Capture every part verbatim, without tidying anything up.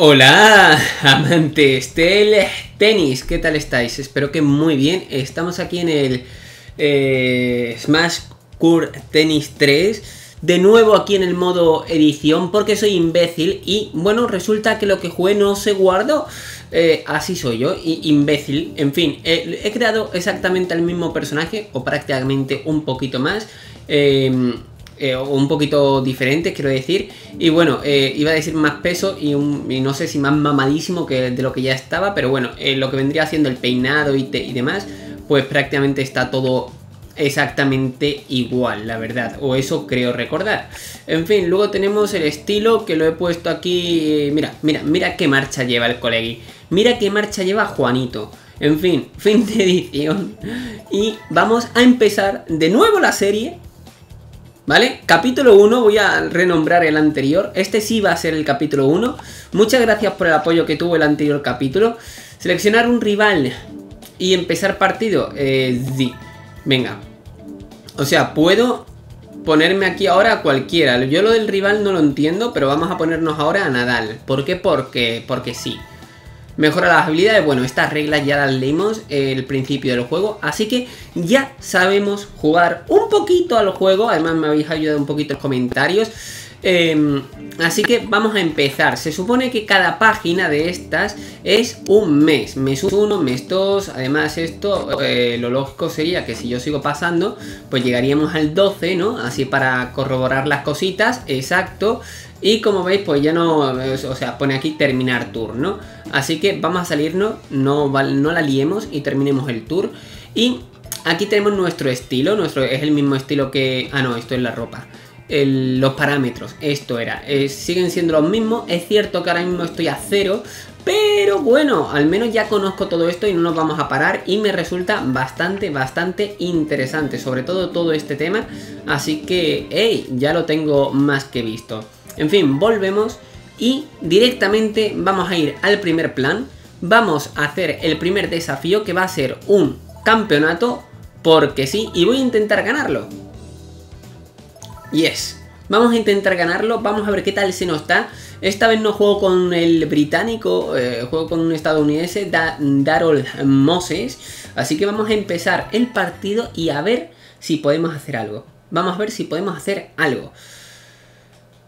Hola amantes del tenis, ¿qué tal estáis? Espero que muy bien. Estamos aquí en el eh, Smash Court Tennis tres, de nuevo aquí en el modo edición, porque soy imbécil y bueno, resulta que lo que jugué no se guardó. Eh, así soy yo, imbécil. En fin, eh, he creado exactamente el mismo personaje, o prácticamente un poquito más. Eh, Eh, un poquito diferente, quiero decir. Y bueno, eh, iba a decir más peso y, un, y no sé si más mamadísimo que de lo que ya estaba, pero bueno, eh, lo que vendría haciendo el peinado y, te, y demás, pues prácticamente está todo exactamente igual, la verdad, o eso creo recordar. En fin, luego tenemos el estilo, que lo he puesto aquí. Mira, mira, mira qué marcha lleva el colegui, mira qué marcha lleva Juanito. En fin, fin de edición. Y vamos a empezar de nuevo la serie, ¿vale? Capítulo uno, voy a renombrar el anterior. Este sí va a ser el capítulo uno. Muchas gracias por el apoyo que tuvo el anterior capítulo. Seleccionar un rival y empezar partido. Eh, sí. Venga. O sea, puedo ponerme aquí ahora a cualquiera. Yo lo del rival no lo entiendo, pero vamos a ponernos ahora a Nadal. ¿Por qué? Porque, porque sí. Mejora las habilidades. Bueno, estas reglas ya las leímos el principio del juego, así que ya sabemos jugar un poquito al juego. Además me habéis ayudado un poquito en los comentarios. Eh, así que vamos a empezar. Se supone que cada página de estas es un mes. Mes uno, mes dos. Además esto, eh, lo lógico sería que si yo sigo pasando, pues llegaríamos al doce, ¿no? Así para corroborar las cositas. Exacto. Y como veis, pues ya no, o sea, pone aquí terminar turno. Así que vamos a salirnos, no, no la liemos y terminemos el tour. Y aquí tenemos nuestro estilo, nuestro es el mismo estilo que... Ah, no, esto es la ropa. El, los parámetros, esto era. Eh, siguen siendo los mismos. Es cierto que ahora mismo estoy a cero, pero bueno, al menos ya conozco todo esto y no nos vamos a parar. Y me resulta bastante, bastante interesante, sobre todo todo este tema. Así que, hey, ya lo tengo más que visto. En fin, volvemos y directamente vamos a ir al primer plan. Vamos a hacer el primer desafío, que va a ser un campeonato, porque sí, y voy a intentar ganarlo. Yes, vamos a intentar ganarlo, vamos a ver qué tal se nos da. Esta vez no juego con el británico, eh, juego con un estadounidense, da Darol Moses. Así que vamos a empezar el partido y a ver si podemos hacer algo. Vamos a ver si podemos hacer algo.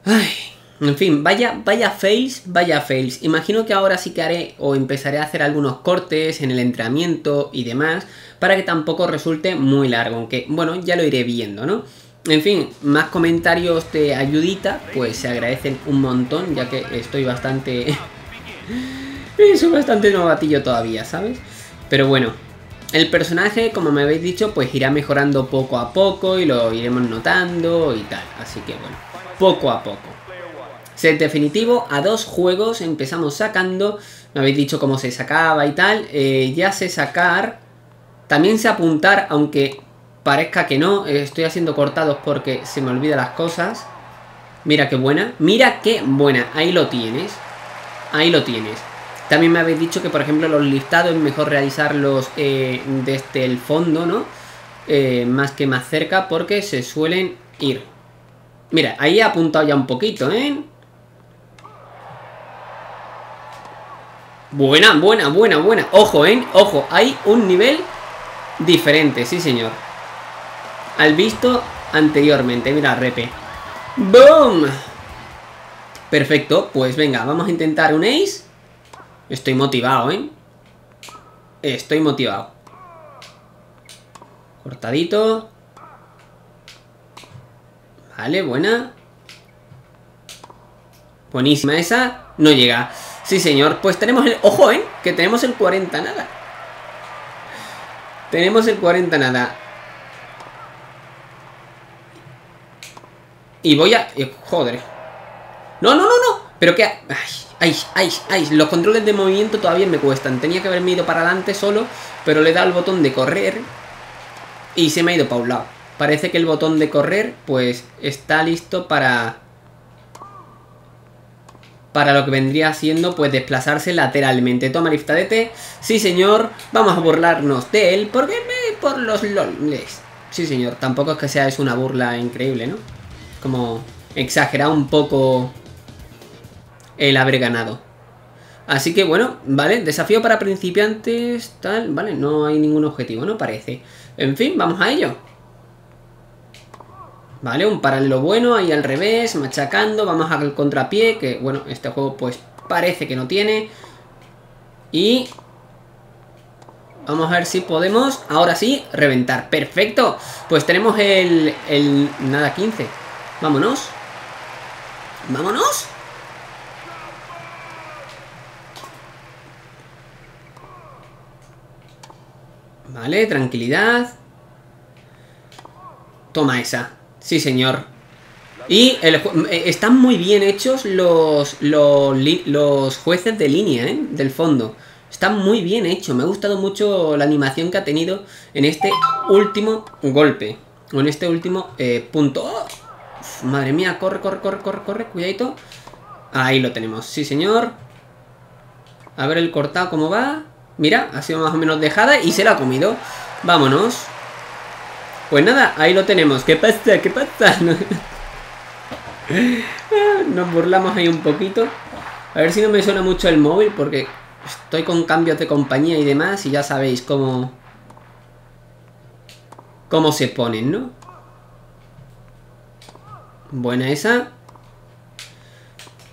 Ay, en fin, vaya, vaya fails, vaya fails. Imagino que ahora sí que haré o empezaré a hacer algunos cortes en el entrenamiento y demás, para que tampoco resulte muy largo, aunque bueno, ya lo iré viendo, ¿no? En fin, más comentarios de ayudita, pues se agradecen un montón, ya que estoy bastante... soy bastante novatillo todavía, ¿sabes? Pero bueno, el personaje, como me habéis dicho, pues irá mejorando poco a poco y lo iremos notando y tal, así que bueno, poco a poco. Set definitivo a dos juegos, empezamos sacando, me habéis dicho cómo se sacaba y tal, eh, ya sé sacar, también sé apuntar, aunque... parezca que no, estoy haciendo cortados porque se me olvidan las cosas. Mira qué buena, mira qué buena. Ahí lo tienes, ahí lo tienes. También me habéis dicho que, por ejemplo, los listados es mejor realizarlos eh, desde el fondo, ¿no? Eh, más que más cerca, porque se suelen ir. Mira, ahí he apuntado ya un poquito, ¿eh? Buena, buena, buena, buena. Ojo, ¿eh? Ojo, hay un nivel diferente, sí señor, al visto anteriormente. Mira, repe. ¡Boom! Perfecto, pues venga, vamos a intentar un ace. Estoy motivado, ¿eh? Estoy motivado. Cortadito. Vale, buena. Buenísima esa. No llega. Sí, señor. Pues tenemos el... ¡Ojo, eh! Que tenemos el cuarenta nada. Tenemos el cuarenta nada. Y voy a... Joder. No, no, no, no. Pero que... Ay, ay, ay, ay. Los controles de movimiento todavía me cuestan. Tenía que haberme ido para adelante solo, pero le he dado el botón de correr y se me ha ido para un lado. Parece que el botón de correr, pues, está listo para... para lo que vendría siendo, pues, desplazarse lateralmente. Toma liftadete. Sí, señor. Vamos a burlarnos de él. Porque me... por los loles. Sí, señor. Tampoco es que sea eso una burla increíble, ¿no? Como exagerar un poco el haber ganado. Así que bueno, vale, desafío para principiantes, tal, vale, no hay ningún objetivo, no parece. En fin, vamos a ello. Vale, un paralelo bueno, ahí al revés, machacando, vamos al contrapié, que bueno, este juego pues parece que no tiene. Y vamos a ver si podemos, ahora sí, reventar. ¡Perfecto! Pues tenemos el, el nada quince. Vámonos. Vámonos. Vale, tranquilidad. Toma esa. Sí, señor. Y el, están muy bien hechos los, los, los jueces de línea, ¿eh? Del fondo. Está muy bien hecho. Me ha gustado mucho la animación que ha tenido en este último golpe. O en este último eh, punto. ¡Oh! Uf, madre mía, corre, corre, corre, corre, corre. Cuidadito. Ahí lo tenemos. Sí, señor. A ver el cortado cómo va. Mira, ha sido más o menos dejada y se la ha comido. Vámonos. Pues nada, ahí lo tenemos. ¿Qué pasa? ¿Qué pasa? Nos burlamos ahí un poquito. A ver si no me suena mucho el móvil porque estoy con cambios de compañía y demás y ya sabéis cómo cómo se ponen, ¿no? Buena esa.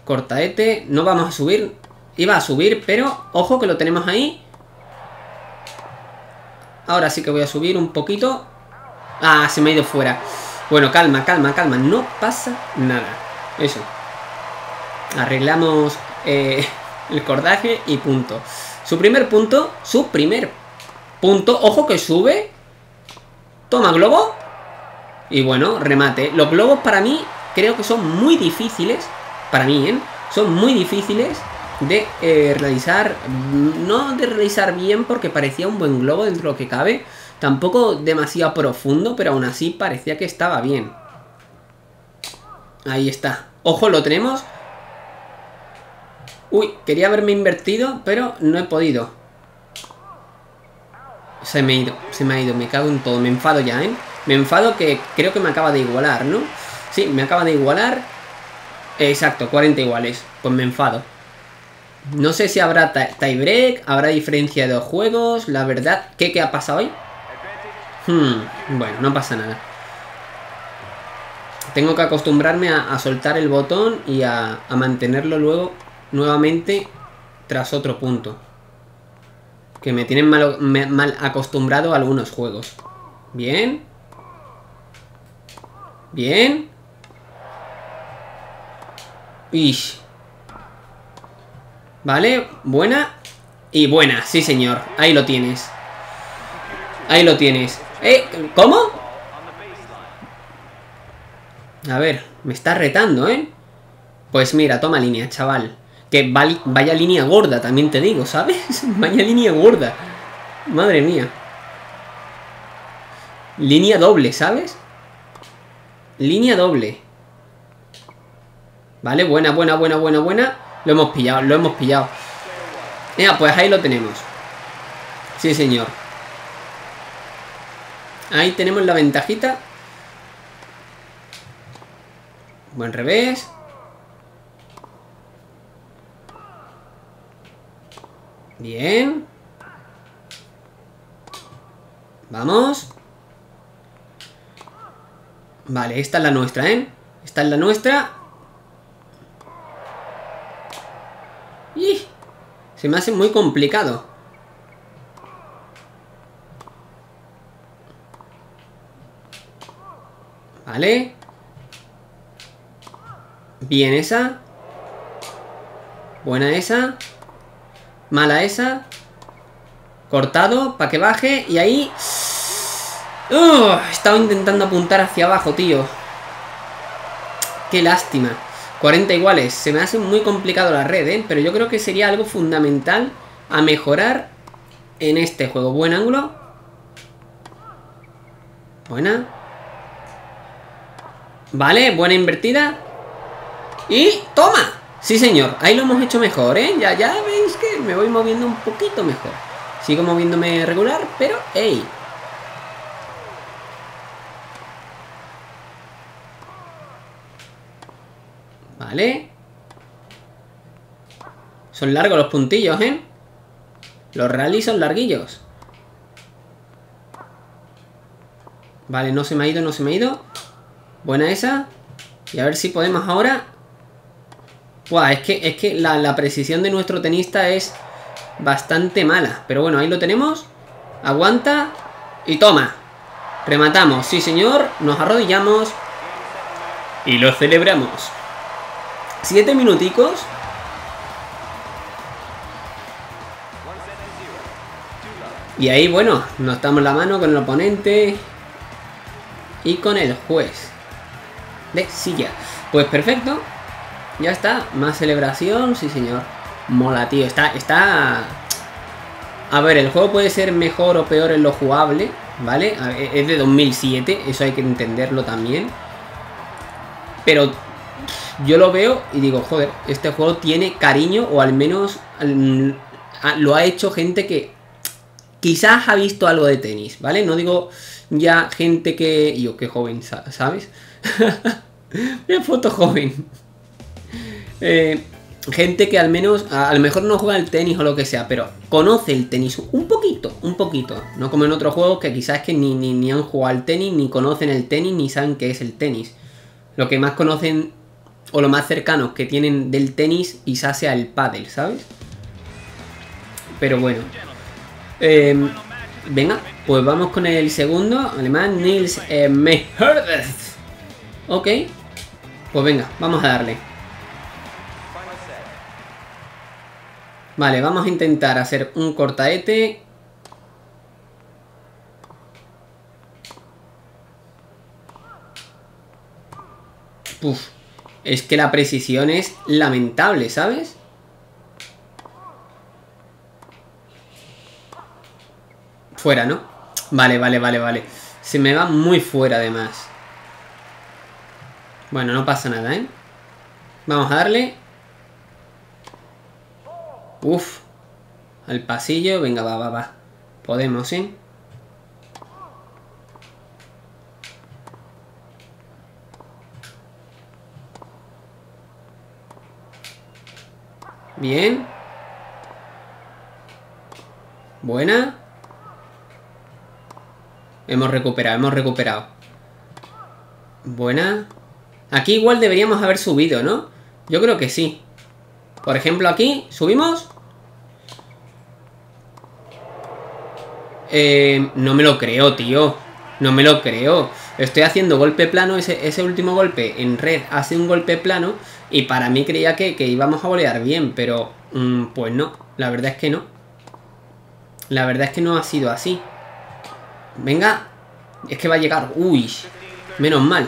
Cortaete. No vamos a subir. Iba a subir, pero ojo que lo tenemos ahí. Ahora sí que voy a subir un poquito. Ah, se me ha ido fuera. Bueno, calma, calma, calma. No pasa nada. Eso. Arreglamos eh, el cordaje y punto. Su primer punto. Su primer punto. Ojo que sube. Toma globo. Y bueno, remate. Los globos para mí creo que son muy difíciles. Para mí, ¿eh? Son muy difíciles de eh, realizar. No de realizar bien porque parecía un buen globo dentro de lo que cabe. Tampoco demasiado profundo, pero aún así parecía que estaba bien. Ahí está. Ojo, lo tenemos. Uy, quería haberme invertido, pero no he podido. Se me ha ido, se me ha ido, me cago en todo. Me enfado ya, ¿eh? Me enfado que creo que me acaba de igualar, ¿no? Sí, me acaba de igualar. Exacto, cuarenta iguales. Pues me enfado. No sé si habrá tiebreak, habrá diferencia de dos juegos, la verdad. ¿Qué, qué ha pasado hoy? Hmm, bueno, no pasa nada. Tengo que acostumbrarme a, a soltar el botón y a, a mantenerlo luego nuevamente tras otro punto. Que me tienen mal, me, mal acostumbrado a algunos juegos. Bien. Bien. Ish. Vale, buena y buena, sí señor, ahí lo tienes. Ahí lo tienes. ¿Eh? ¿Cómo? A ver, me está retando, ¿eh? Pues mira, toma línea, chaval. Que vaya línea gorda, también te digo, ¿sabes? Vaya línea gorda. Madre mía. Línea doble, ¿sabes? Línea doble. Vale, buena, buena, buena, buena, buena. Lo hemos pillado, lo hemos pillado. Ya, pues ahí lo tenemos. Sí, señor. Ahí tenemos la ventajita. Buen revés. Bien. Vamos. Vale, esta es la nuestra, ¿eh? Esta es la nuestra. Se me hace muy complicado. Vale. Bien esa. Buena esa. Mala esa. Cortado para que baje. Y ahí... Uh, estaba intentando apuntar hacia abajo, tío. Qué lástima. cuarenta iguales, se me hace muy complicado la red, ¿eh? Pero yo creo que sería algo fundamental a mejorar en este juego. Buen ángulo. Buena. Vale, buena invertida. Y toma. Sí, señor, ahí lo hemos hecho mejor, ¿eh? Ya, ya veis que me voy moviendo un poquito mejor. Sigo moviéndome regular, pero ¡ey! Vale. Son largos los puntillos, ¿eh? Los rallies son larguillos. Vale, no se me ha ido, no se me ha ido. Buena esa. Y a ver si podemos ahora. Buah, es que, es que la, la precisión de nuestro tenista es bastante mala. Pero bueno, ahí lo tenemos. Aguanta. Y toma. Rematamos. Sí, señor. Nos arrodillamos. Y lo celebramos. Siete minuticos. Y ahí, bueno, nos damos la mano con el oponente y con el juez de silla. Pues perfecto. Ya está. Más celebración. Sí, señor. Mola, tío. Está, está... A ver, el juego puede ser mejor o peor en lo jugable, ¿vale? Es de dos mil siete. Eso hay que entenderlo también. Pero yo lo veo y digo, joder, este juego tiene cariño, o al menos lo ha hecho gente que quizás ha visto algo de tenis, ¿vale? No digo ya gente que... Yo, qué joven, ¿sabes? Una foto joven. Eh, gente que al menos, a, a lo mejor no juega al tenis o lo que sea, pero conoce el tenis un poquito, un poquito. No como en otros juegos que quizás que ni, ni, ni han jugado al tenis, ni conocen el tenis, ni saben qué es el tenis. Lo que más conocen, o lo más cercano que tienen del tenis, quizás sea el pádel, ¿sabes? Pero bueno... Eh, venga, pues vamos con el segundo alemán, Nils eh, Meherdez. Ok, pues venga, vamos a darle. Vale, vamos a intentar hacer un cortaete. Puf, es que la precisión es lamentable, ¿sabes? Fuera, ¿no? Vale, vale, vale, vale. Se me va muy fuera, además. Bueno, no pasa nada, ¿eh? Vamos a darle. Uf. Al pasillo. Venga, va, va, va. Podemos, ¿eh? Bien. Buena. Hemos recuperado, hemos recuperado. Buena. Aquí igual deberíamos haber subido, ¿no? Yo creo que sí. Por ejemplo, aquí, ¿subimos? Eh, no me lo creo, tío. No me lo creo. Estoy haciendo golpe plano. Ese, ese último golpe en red hace un golpe plano. Y para mí creía que, que íbamos a volear bien. Pero, mmm, pues no. La verdad es que no. La verdad es que no ha sido así. Venga, es que va a llegar. Uy, menos mal.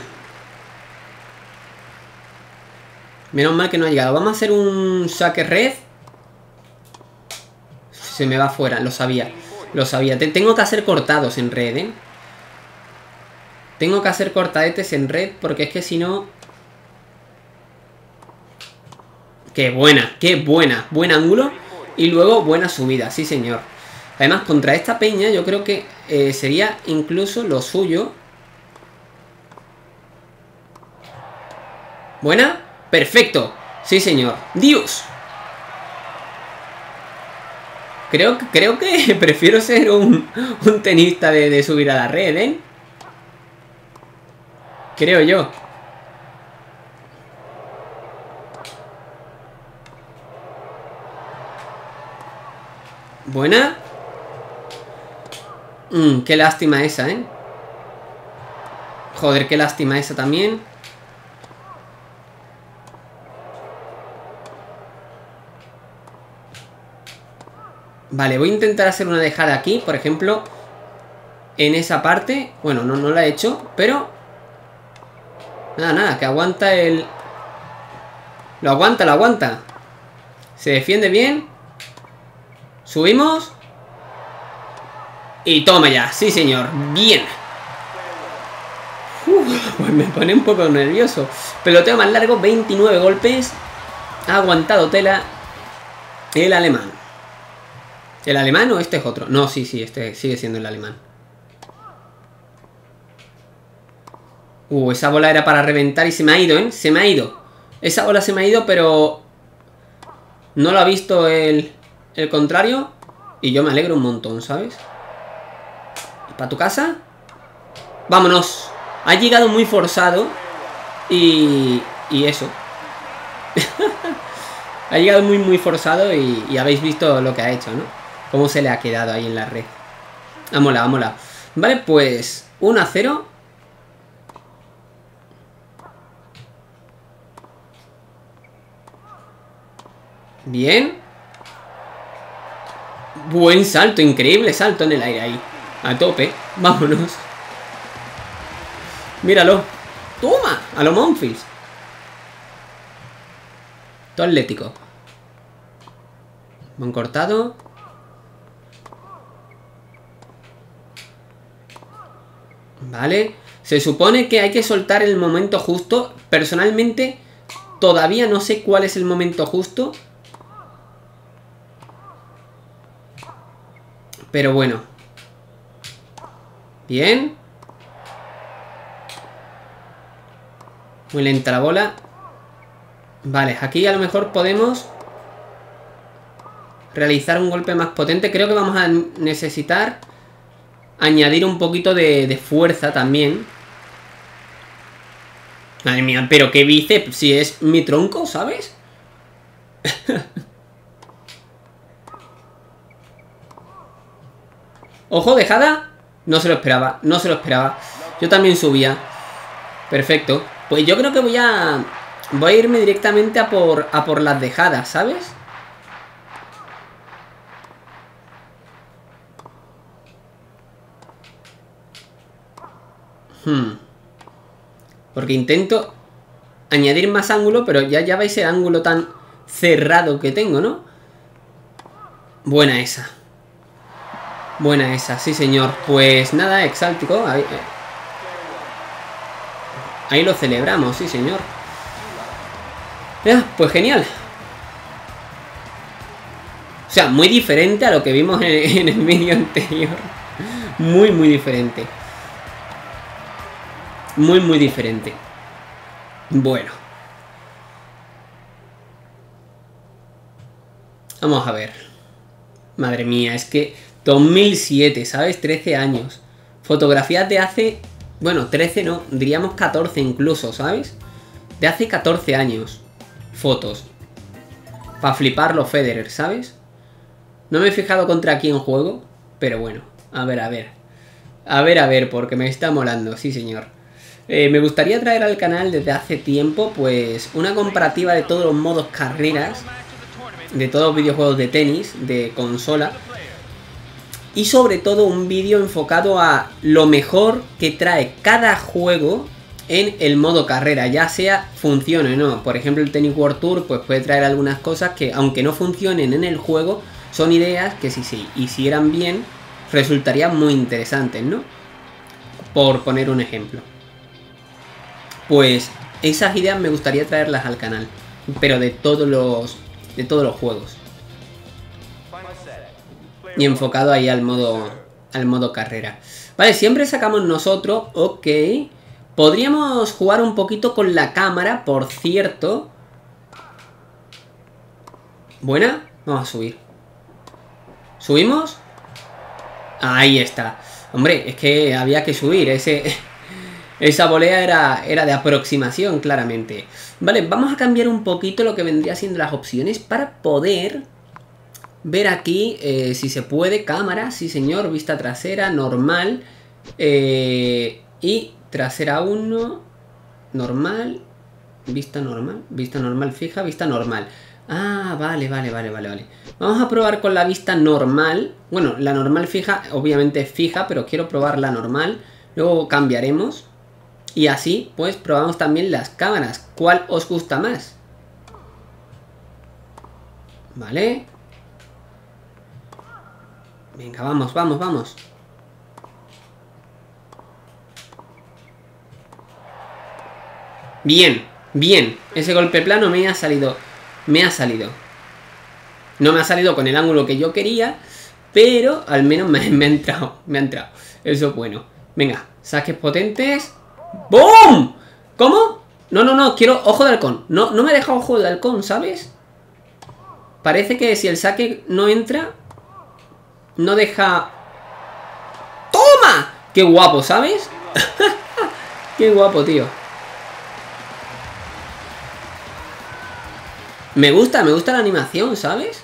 Menos mal que no ha llegado. Vamos a hacer un saque red. Se me va fuera, lo sabía. Lo sabía, tengo que hacer cortados en red, ¿eh? Tengo que hacer cortadetes en red, porque es que si no... Qué buena, qué buena. Buen ángulo y luego buena subida, sí señor. Además, contra esta peña yo creo que eh, sería incluso lo suyo. ¿Buena? ¡Perfecto! Sí, señor. ¡Dios! Creo, creo que prefiero ser un, un tenista de, de subir a la red, ¿eh? Creo yo. ¿Buena? Mm, qué lástima esa, ¿eh? Joder, qué lástima esa también. Vale, voy a intentar hacer una dejada aquí, por ejemplo, en esa parte. Bueno, no, no la he hecho, pero... Nada, nada, que aguanta el... Lo aguanta, lo aguanta. Se defiende bien. Subimos. Y toma ya, sí señor, bien. Uf, pues me pone un poco nervioso. Peloteo más largo, veintinueve golpes. Ha aguantado tela el alemán. ¿El alemán o este es otro? No, sí, sí, este sigue siendo el alemán. Uh, esa bola era para reventar y se me ha ido, ¿eh? Se me ha ido. Esa bola se me ha ido, pero... No lo ha visto el, el contrario. Y yo me alegro un montón, ¿sabes? ¿Para tu casa? ¡Vámonos! Ha llegado muy forzado. Y... y eso. Ha llegado muy, muy forzado y, y habéis visto lo que ha hecho, ¿no? Cómo se le ha quedado ahí en la red. Ha molado, ha molado. Vale, pues... uno a cero. Bien. Buen salto, increíble salto en el aire ahí. A tope. Vámonos. Míralo. ¡Toma! A lo Monfils. Todo atlético. Buen cortado. Vale. Se supone que hay que soltar el momento justo. Personalmente, todavía no sé cuál es el momento justo. Pero bueno. Bien. Muy lenta la bola. Vale, aquí a lo mejor podemos realizar un golpe más potente. Creo que vamos a necesitar añadir un poquito de, de fuerza también. Madre mía, pero qué bíceps. Si es mi tronco, ¿sabes? Ojo, dejada. No se lo esperaba, no se lo esperaba. Yo también subía. Perfecto. Pues yo creo que voy a... voy a irme directamente a por, a por las dejadas, ¿sabes? Hmm. Porque intento añadir más ángulo, pero ya, ya veis el ángulo tan cerrado que tengo, ¿no? Buena esa. Buena esa, sí señor. Pues nada, exáltico. Ahí, ahí lo celebramos, sí señor. Eh, pues genial. O sea, muy diferente a lo que vimos en, en el vídeo anterior. Muy, muy diferente. Muy, muy diferente. Bueno. Vamos a ver. Madre mía, es que... dos mil siete, ¿sabes? trece años. Fotografías de hace... bueno, trece no, diríamos catorce incluso, ¿sabes? De hace catorce años. Fotos. Para fliparlo Federer, ¿sabes? No me he fijado contra quién juego, pero bueno. A ver, a ver. A ver, a ver, porque me está molando, sí señor. Eh, me gustaría traer al canal desde hace tiempo, pues, una comparativa de todos los modos carreras. De todos los videojuegos de tenis, de consola. Y sobre todo un vídeo enfocado a lo mejor que trae cada juego en el modo carrera, ya sea funcione o no. Por ejemplo, el Tennis World Tour pues puede traer algunas cosas que, aunque no funcionen en el juego, son ideas que si se hicieran bien, resultarían muy interesantes, ¿no? Por poner un ejemplo. Pues esas ideas me gustaría traerlas al canal, pero de todos los, de todos los juegos. Y enfocado ahí al modo, al modo carrera. Vale, siempre sacamos nosotros. Ok. Podríamos jugar un poquito con la cámara, por cierto. Buena. Vamos a subir. ¿Subimos? Ahí está. Hombre, es que había que subir. Ese, esa volea era, era de aproximación, claramente. Vale, vamos a cambiar un poquito lo que vendría siendo las opciones para poder... ver aquí, eh, si se puede, cámara, sí señor, vista trasera, normal, eh, y trasera uno, normal, vista normal, vista normal fija, vista normal. Ah, vale, vale, vale, vale, vale. Vamos a probar con la vista normal, bueno, la normal fija, obviamente es fija, pero quiero probar la normal, luego cambiaremos, y así, pues, probamos también las cámaras. ¿Cuál os gusta más? Vale. Venga, vamos, vamos, vamos. Bien, bien. Ese golpe plano me ha salido. Me ha salido. No me ha salido con el ángulo que yo quería, pero al menos me, me ha entrado. Me ha entrado. Eso es bueno. Venga, saques potentes. ¡Boom! ¿Cómo? No, no, no. Quiero ojo de halcón. No, no me ha dejado ojo de halcón, ¿sabes? Parece que si el saque no entra, no deja... ¡Toma! ¡Qué guapo!, ¿sabes? ¡Qué guapo, tío! Me gusta, me gusta la animación, ¿sabes?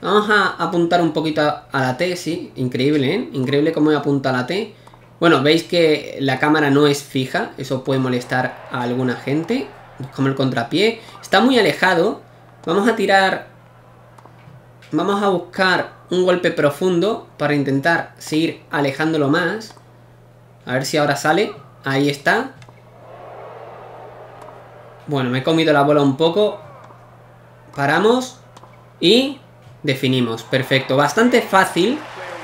Vamos a apuntar un poquito a la T, sí. Increíble, ¿eh? Increíble cómo me apunta a la T. Bueno, veis que la cámara no es fija. Eso puede molestar a alguna gente. Buscamos el contrapié. Está muy alejado. Vamos a tirar... Vamos a buscar un golpe profundo para intentar seguir alejándolo más. A ver si ahora sale. Ahí está. Bueno, me he comido la bola un poco. Paramos. Y... definimos, perfecto, bastante fácil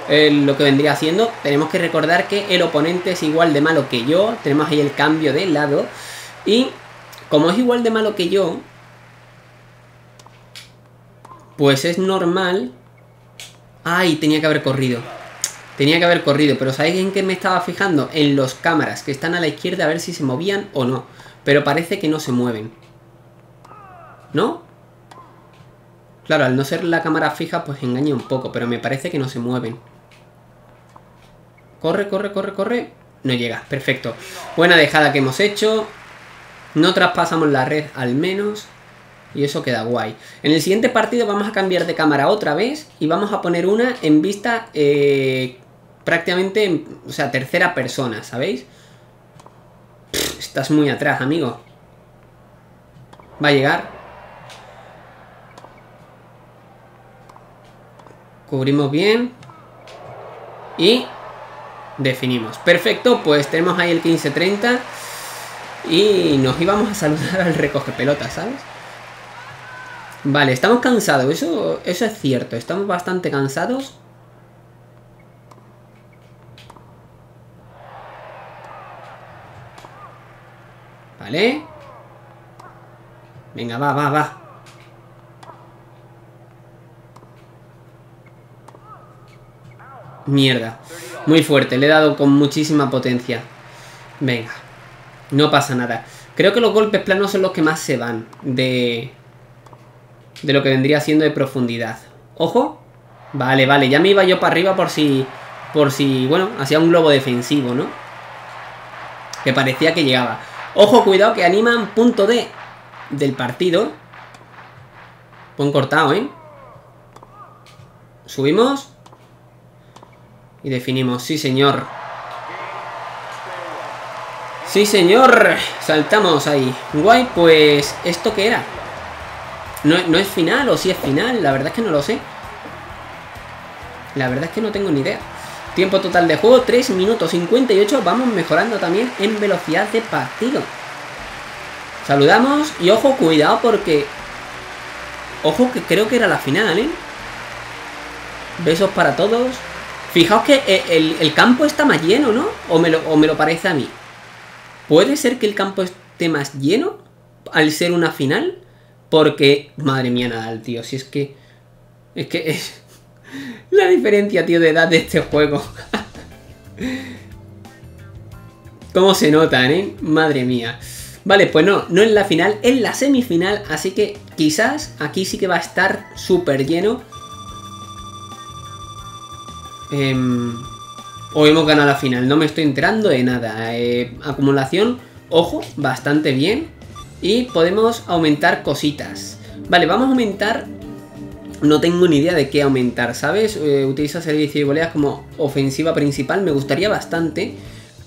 eh, lo que vendría siendo. Tenemos que recordar que el oponente es igual de malo que yo, tenemos ahí el cambio de lado, y como es igual de malo que yo, pues es normal. Ay, tenía que haber corrido, tenía que haber corrido, pero ¿sabéis en qué me estaba fijando? En los cámaras que están a la izquierda, a ver si se movían o no, pero parece que no se mueven, ¿no? Claro, al no ser la cámara fija, pues engaña un poco, pero me parece que no se mueven. Corre, corre, corre, corre. No llega, perfecto. Buena dejada que hemos hecho. No traspasamos la red al menos. Y eso queda guay. En el siguiente partido vamos a cambiar de cámara otra vez. Y vamos a poner una en vista eh, prácticamente, o sea, tercera persona, ¿sabéis? Pff, estás muy atrás, amigo. Va a llegar. Cubrimos bien. Y definimos. Perfecto, pues tenemos ahí el quince treinta. Y nos íbamos a saludar al recoge pelota, ¿sabes? Vale, estamos cansados. Eso, eso es cierto. Estamos bastante cansados. Vale. Venga, va, va, va. Mierda, muy fuerte, le he dado con muchísima potencia. Venga, no pasa nada. Creo que los golpes planos son los que más se van de, de lo que vendría siendo de profundidad. Ojo, vale, vale, ya me iba yo para arriba por si, por si, bueno, hacía un globo defensivo, ¿no? Que parecía que llegaba. Ojo, cuidado que animan punto D del partido. Buen cortado, ¿eh? Subimos. Y definimos, sí señor. Sí señor. Saltamos ahí. Guay, pues ¿esto qué era? No, no es final, o si es final. La verdad es que no lo sé. La verdad es que no tengo ni idea. Tiempo total de juego, tres minutos cincuenta y ocho. Vamos mejorando también en velocidad de partido. Saludamos. Y ojo, cuidado porque... Ojo que creo que era la final, ¿eh? Besos para todos. Fijaos que el, el campo está más lleno, ¿no? O me, lo, o me lo parece a mí. ¿Puede ser que el campo esté más lleno al ser una final? Porque, madre mía, Nadal, tío, si es que... Es que es la diferencia, tío, de edad de este juego. ¿Cómo se notan, eh? Madre mía. Vale, pues no, no en la final, en la semifinal. Así que quizás aquí sí que va a estar súper lleno. Eh, o hemos ganado la final, no me estoy enterando de nada. eh, Acumulación, ojo, bastante bien. Y podemos aumentar cositas. Vale, vamos a aumentar. No tengo ni idea de qué aumentar, ¿sabes? Eh, utiliza servicio y voleas como ofensiva principal. Me gustaría bastante.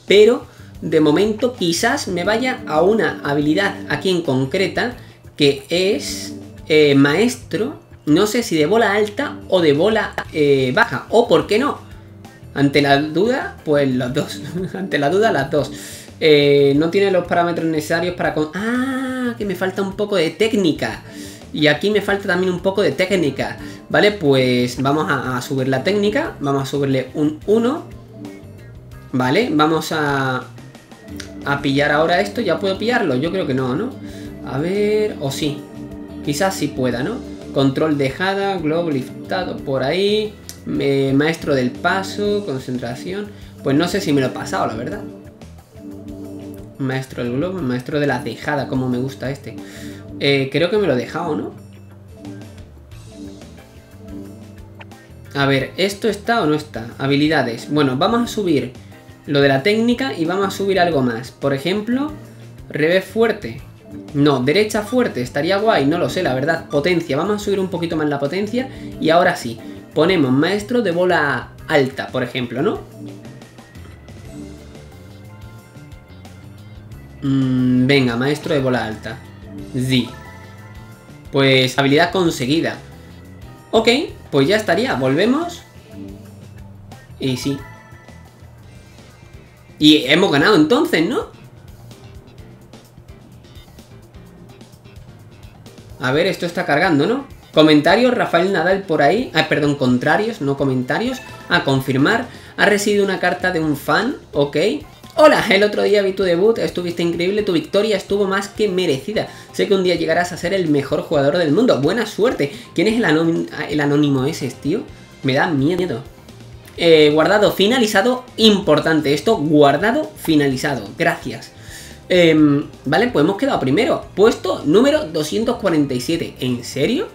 Pero de momento quizás me vaya a una habilidad aquí en concreta, que es eh, maestro. No sé si de bola alta o de bola eh, baja. O por qué no. Ante la duda, pues los dos. Ante la duda, las dos. Eh, no tiene los parámetros necesarios para... Con... Ah, que me falta un poco de técnica. Y aquí me falta también un poco de técnica. Vale, pues vamos a, a subir la técnica. Vamos a subirle un uno. Vale, vamos a... A pillar ahora esto. ¿Ya puedo pillarlo? Yo creo que no, ¿no? A ver... O sí. Quizás sí pueda, ¿no? Control dejada, globo liftado por ahí, eh, maestro del paso, concentración. Pues no sé si me lo he pasado, la verdad. Maestro del globo, maestro de la dejada, como me gusta este. Eh, creo que me lo he dejado, ¿no? A ver, ¿esto está o no está? Habilidades. Bueno, vamos a subir lo de la técnica y vamos a subir algo más. Por ejemplo, revés fuerte. No, derecha fuerte. Estaría guay, no lo sé, la verdad. Potencia. Vamos a subir un poquito más la potencia. Y ahora sí, ponemos maestro de bola alta, por ejemplo, ¿no? Mm, venga, maestro de bola alta. Sí. Pues habilidad conseguida. Ok, pues ya estaría, volvemos. Y sí. Y hemos ganado entonces, ¿no? A ver, esto está cargando, ¿no? Comentarios, Rafael Nadal por ahí. Ah, perdón, contrarios, no comentarios. A confirmar. Ha recibido una carta de un fan, ok. Hola, el otro día vi tu debut, estuviste increíble, tu victoria estuvo más que merecida. Sé que un día llegarás a ser el mejor jugador del mundo. Buena suerte. ¿Quién es el, anón el anónimo ese, tío? Me da miedo. Eh, guardado, finalizado, importante. Esto, guardado, finalizado. Gracias. Eh, vale, pues hemos quedado primero. Puesto número doscientos cuarenta y siete. ¿En serio?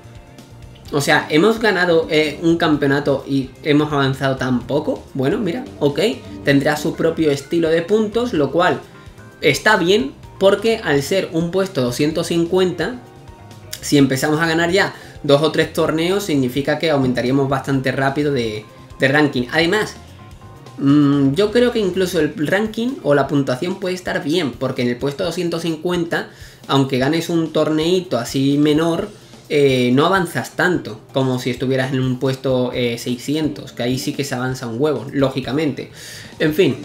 O sea, hemos ganado eh, un campeonato y hemos avanzado tan poco. Bueno, mira, ok. Tendrá su propio estilo de puntos, lo cual está bien porque al ser un puesto doscientos cincuenta, si empezamos a ganar ya dos o tres torneos, significa que aumentaríamos bastante rápido de, de ranking. Además, mmm, yo creo que incluso el ranking o la puntuación puede estar bien, porque en el puesto doscientos cincuenta, aunque ganes un torneito así menor, Eh, no avanzas tanto como si estuvieras en un puesto eh, seiscientos, que ahí sí que se avanza un huevo, lógicamente. En fin,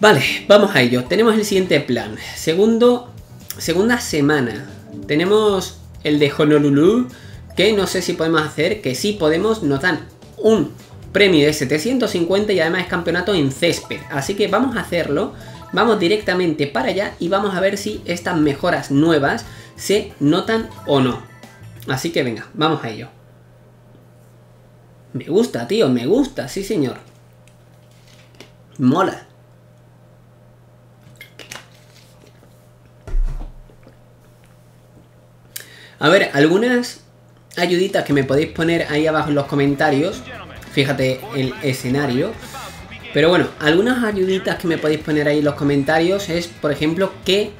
vale, vamos a ello. Tenemos el siguiente plan. Segundo, segunda semana. Tenemos el de Honolulu, que no sé si podemos hacer, que sí podemos. Nos dan un premio de setecientos cincuenta y además es campeonato en césped. Así que vamos a hacerlo. Vamos directamente para allá y vamos a ver si estas mejoras nuevas se notan o no. Así que venga, vamos a ello. Me gusta, tío, me gusta, sí señor. Mola. A ver, algunas ayuditas que me podéis poner ahí abajo en los comentarios. Fíjate el escenario. Pero bueno, algunas ayuditas que me podéis poner ahí en los comentarios es, por ejemplo, qué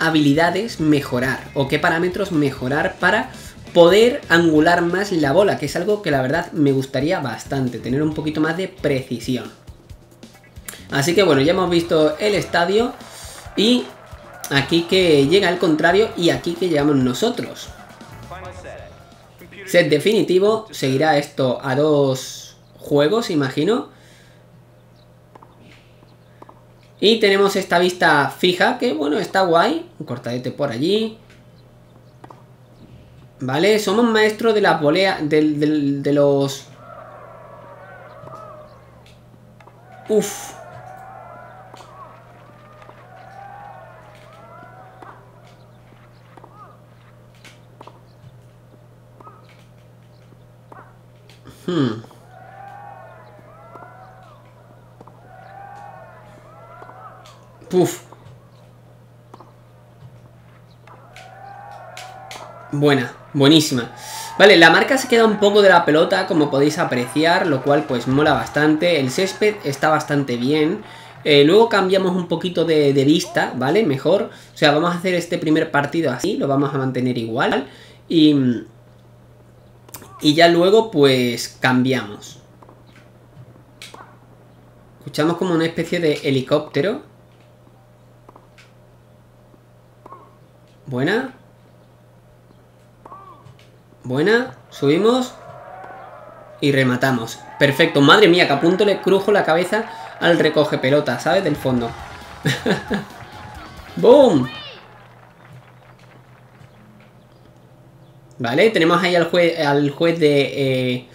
habilidades mejorar o qué parámetros mejorar para poder angular más la bola, que es algo que la verdad me gustaría bastante, tener un poquito más de precisión. Así que bueno, ya hemos visto el estadio y aquí que llega el contrario y aquí que llegamos nosotros. Set definitivo, seguirá esto a dos juegos, imagino. Y tenemos esta vista fija, que bueno, está guay. Un cortadete por allí. Vale, somos maestros de las voleas, de, de, de los... Uf. Hmm. Uf. Buena, buenísima. Vale, la marca se queda un poco de la pelota, como podéis apreciar, lo cual pues mola bastante. El césped está bastante bien. eh, Luego cambiamos un poquito de, de vista, ¿vale? Mejor, o sea, vamos a hacer este primer partido así, lo vamos a mantener igual. Y, y ya luego pues cambiamos. Escuchamos como una especie de helicóptero. Buena. Buena. Subimos. Y rematamos. Perfecto. Madre mía, que a punto le crujo la cabeza al recoge pelota, ¿sabes? Del fondo. ¡Boom! Vale, tenemos ahí al juez, al juez de, eh,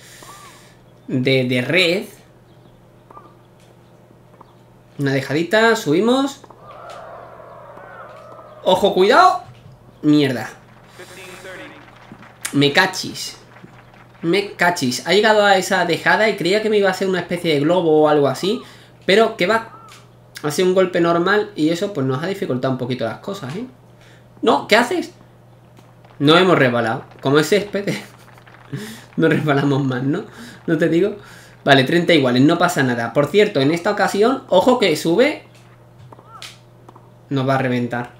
de... de red. Una dejadita. Subimos. ¡Ojo, cuidado! Mierda. Me cachis. Me cachis. Ha llegado a esa dejada y creía que me iba a hacer una especie de globo o algo así. Pero que va. Hace un golpe normal y eso pues nos ha dificultado un poquito las cosas, ¿eh? No, ¿qué haces? No hemos resbalado. Como es césped. No resbalamos más, ¿no? No te digo. Vale, treinta iguales, no pasa nada. Por cierto, en esta ocasión, ojo que sube. Nos va a reventar.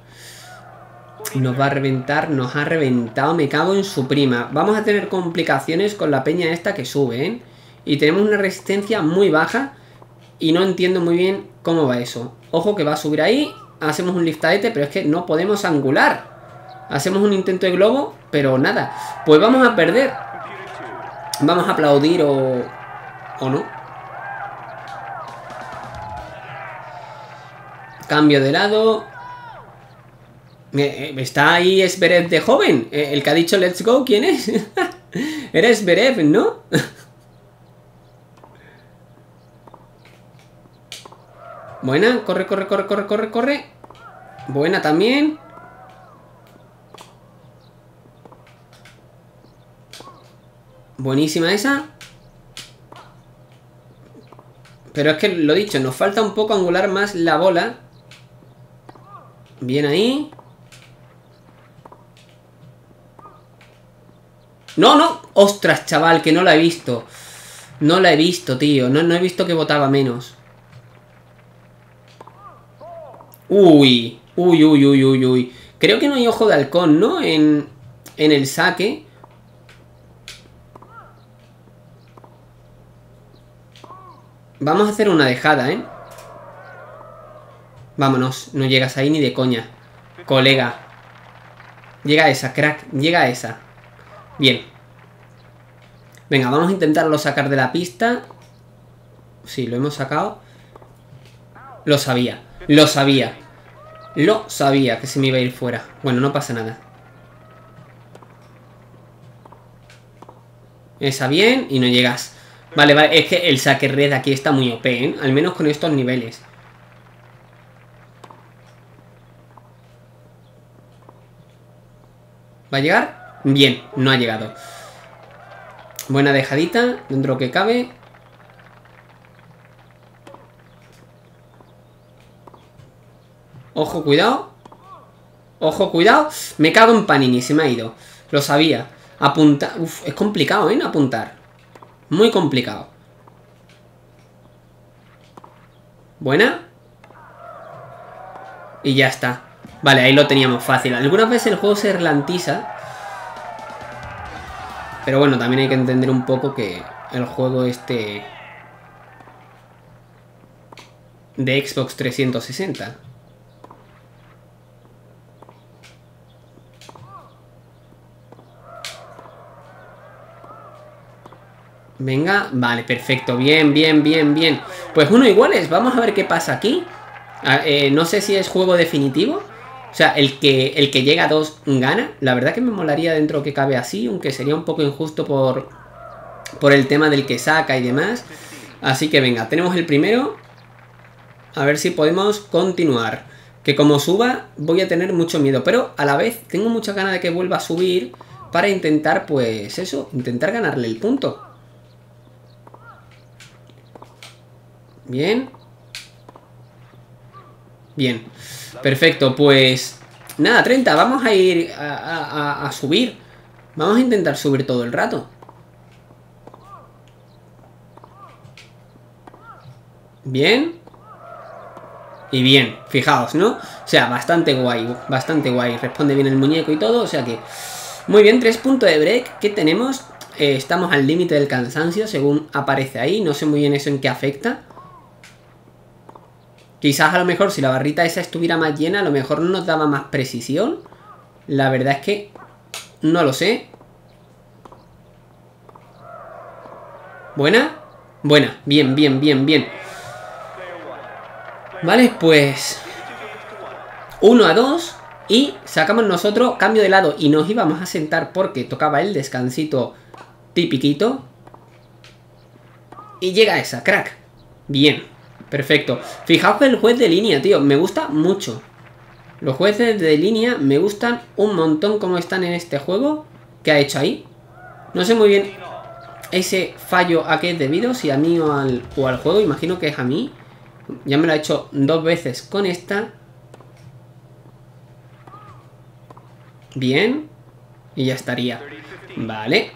Nos va a reventar, nos ha reventado. Me cago en su prima. Vamos a tener complicaciones con la peña esta que sube, ¿eh? Y tenemos una resistencia muy baja. Y no entiendo muy bien cómo va eso. Ojo que va a subir ahí. Hacemos un liftadete, pero es que no podemos angular. Hacemos un intento de globo, pero nada. Pues vamos a perder. Vamos a aplaudir o... ¿O no? Cambio de lado. Está ahí Zverev de joven. El que ha dicho let's go, ¿quién es? Eres Zverev, ¿no? Buena, corre, corre, corre, corre, corre, corre. Buena también. Buenísima esa. Pero es que, lo dicho, nos falta un poco angular más la bola. Bien ahí. ¡No, no! ¡Ostras, chaval! Que no la he visto. No la he visto, tío. No, no he visto que botaba menos. Uy, uy, uy, uy, uy, uy. Creo que no hay ojo de halcón, ¿no? En, en el saque. Vamos a hacer una dejada, ¿eh? Vámonos, no llegas ahí ni de coña. Colega. Llega esa, crack, llega esa. Bien. Venga, vamos a intentarlo sacar de la pista. Sí, lo hemos sacado. Lo sabía. Lo sabía. Lo sabía que se me iba a ir fuera. Bueno, no pasa nada. Esa bien y no llegas. Vale, vale. Es que el saque red aquí está muy O P, ¿eh? Al menos con estos niveles. ¿Va a llegar? Bien, no ha llegado. Buena dejadita. Dentro lo que cabe. Ojo, cuidado. Ojo, cuidado. Me cago en Panini, se me ha ido. Lo sabía. Apuntar. Uf, es complicado, ¿eh? Apuntar. Muy complicado. Buena. Y ya está. Vale, ahí lo teníamos fácil. Algunas veces el juego se ralentiza. Pero bueno, también hay que entender un poco que el juego este... de Xbox trescientos sesenta... Venga, vale, perfecto, bien, bien, bien, bien. Pues uno iguales, vamos a ver qué pasa aquí. eh, No sé si es juego definitivo. O sea, el que, el que llega a dos gana. La verdad que me molaría dentro que cabe así. Aunque sería un poco injusto por, por el tema del que saca y demás. Así que venga, tenemos el primero. A ver si podemos continuar. Que como suba voy a tener mucho miedo. Pero a la vez tengo mucha ganas de que vuelva a subir. Para intentar, pues eso, intentar ganarle el punto. Bien. Bien. Perfecto, pues... nada, treinta, vamos a ir a, a, a subir. Vamos a intentar subir todo el rato. Bien. Y bien, fijaos, ¿no? O sea, bastante guay, bastante guay. Responde bien el muñeco y todo, o sea que... muy bien, tres puntos de break. ¿Qué tenemos? Eh, estamos al límite del cansancio, según aparece ahí. No sé muy bien eso en qué afecta. Quizás a lo mejor si la barrita esa estuviera más llena, a lo mejor no nos daba más precisión. La verdad es que no lo sé. Buena. Buena. Bien, bien, bien, bien. Vale, pues... uno a dos. Y sacamos nosotros cambio de lado. Y nos íbamos a sentar porque tocaba el descansito tipiquito. Y llega esa, crack. Bien. Perfecto. Fijaos que el juez de línea, tío, me gusta mucho. Los jueces de línea me gustan un montón como están en este juego. ¿Qué ha hecho ahí? No sé muy bien ese fallo a qué es debido, si a mí o al, o al juego. Imagino que es a mí. Ya me lo ha hecho dos veces con esta. Bien. Y ya estaría. Vale.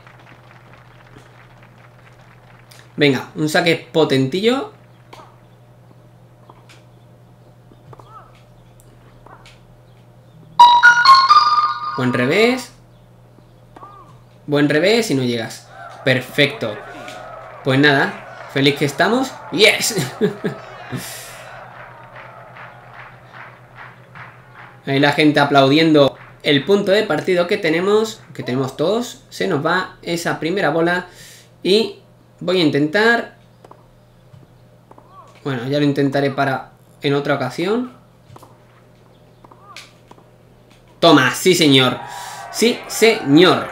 Venga, un saque potentillo. Buen revés. Buen revés y no llegas. Perfecto. Pues nada, feliz que estamos. ¡Yes! Ahí la gente aplaudiendo el punto de partido que tenemos, que tenemos todos. Se nos va esa primera bola y voy a intentar... Bueno, ya lo intentaré para en otra ocasión. Toma, sí señor. Sí señor.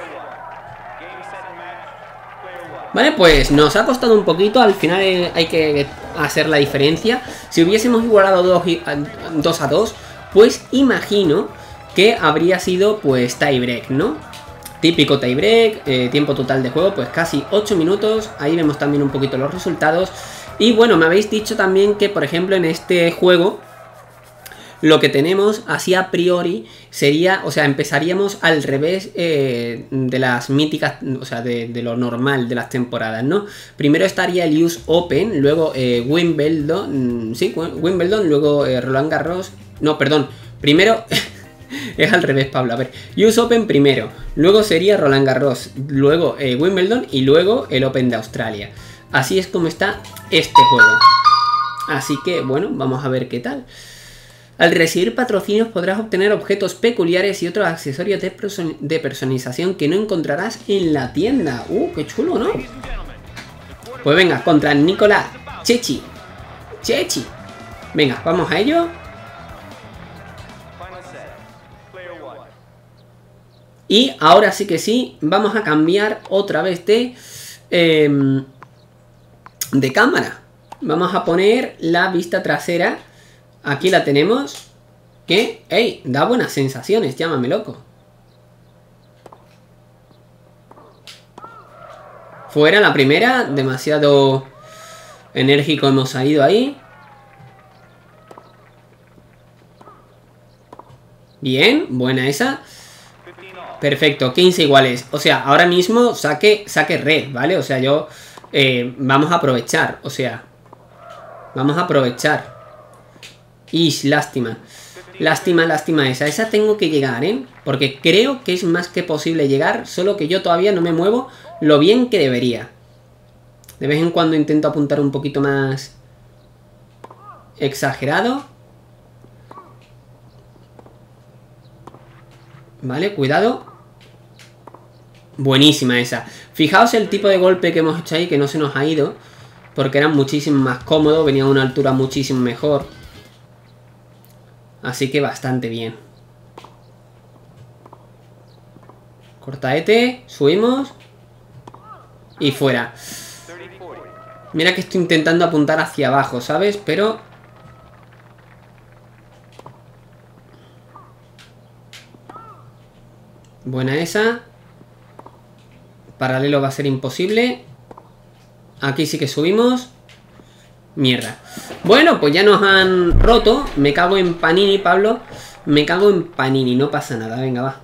Vale, pues nos ha costado un poquito. Al final hay que hacer la diferencia. Si hubiésemos igualado dos a dos, pues imagino que habría sido pues tiebreak, ¿no? Típico tiebreak, eh, tiempo total de juego, pues casi ocho minutos. Ahí vemos también un poquito los resultados. Y bueno, me habéis dicho también que, por ejemplo, en este juego, lo que tenemos así a priori sería, o sea, empezaríamos al revés eh, de las míticas, o sea, de, de lo normal de las temporadas, ¿no? Primero estaría el U S Open, luego eh, Wimbledon, sí, Wimbledon, luego eh, Roland Garros, no, perdón, primero... Es al revés, Pablo, a ver, U S Open primero, luego sería Roland Garros, luego eh, Wimbledon y luego el Open de Australia. Así es como está este juego. Así que, bueno, vamos a ver qué tal. Al recibir patrocinios podrás obtener objetos peculiares y otros accesorios de, person de personalización que no encontrarás en la tienda. ¡Uh, qué chulo!, ¿no? Pues venga, contra Nicolás. Chechi. Chechi. Venga, vamos a ello. Y ahora sí que sí, vamos a cambiar otra vez de, eh, de cámara. Vamos a poner la vista trasera. Aquí la tenemos. Que, ¡ey! Da buenas sensaciones, llámame loco. Fuera la primera, demasiado enérgico hemos salido ahí. Bien, buena esa. Perfecto, quince iguales. O sea, ahora mismo saque, saque red, ¿vale? O sea, yo... Eh, vamos a aprovechar, o sea... Vamos a aprovechar. Ish, lástima. Lástima, lástima esa. Esa tengo que llegar, ¿eh? Porque creo que es más que posible llegar, solo que yo todavía no me muevo lo bien que debería. De vez en cuando intento apuntar un poquito más... exagerado. Vale, cuidado. Buenísima esa. Fijaos el tipo de golpe que hemos hecho ahí, que no se nos ha ido, porque era muchísimo más cómodo, venía a una altura muchísimo mejor. Así que bastante bien. Cortaete, subimos y fuera. Mira que estoy intentando apuntar hacia abajo, ¿sabes? Pero... Buena esa. Paralelo va a ser imposible. Aquí sí que subimos. Mierda. Bueno, pues ya nos han roto. Me cago en Panini, Pablo. Me cago en Panini. No pasa nada. Venga, va.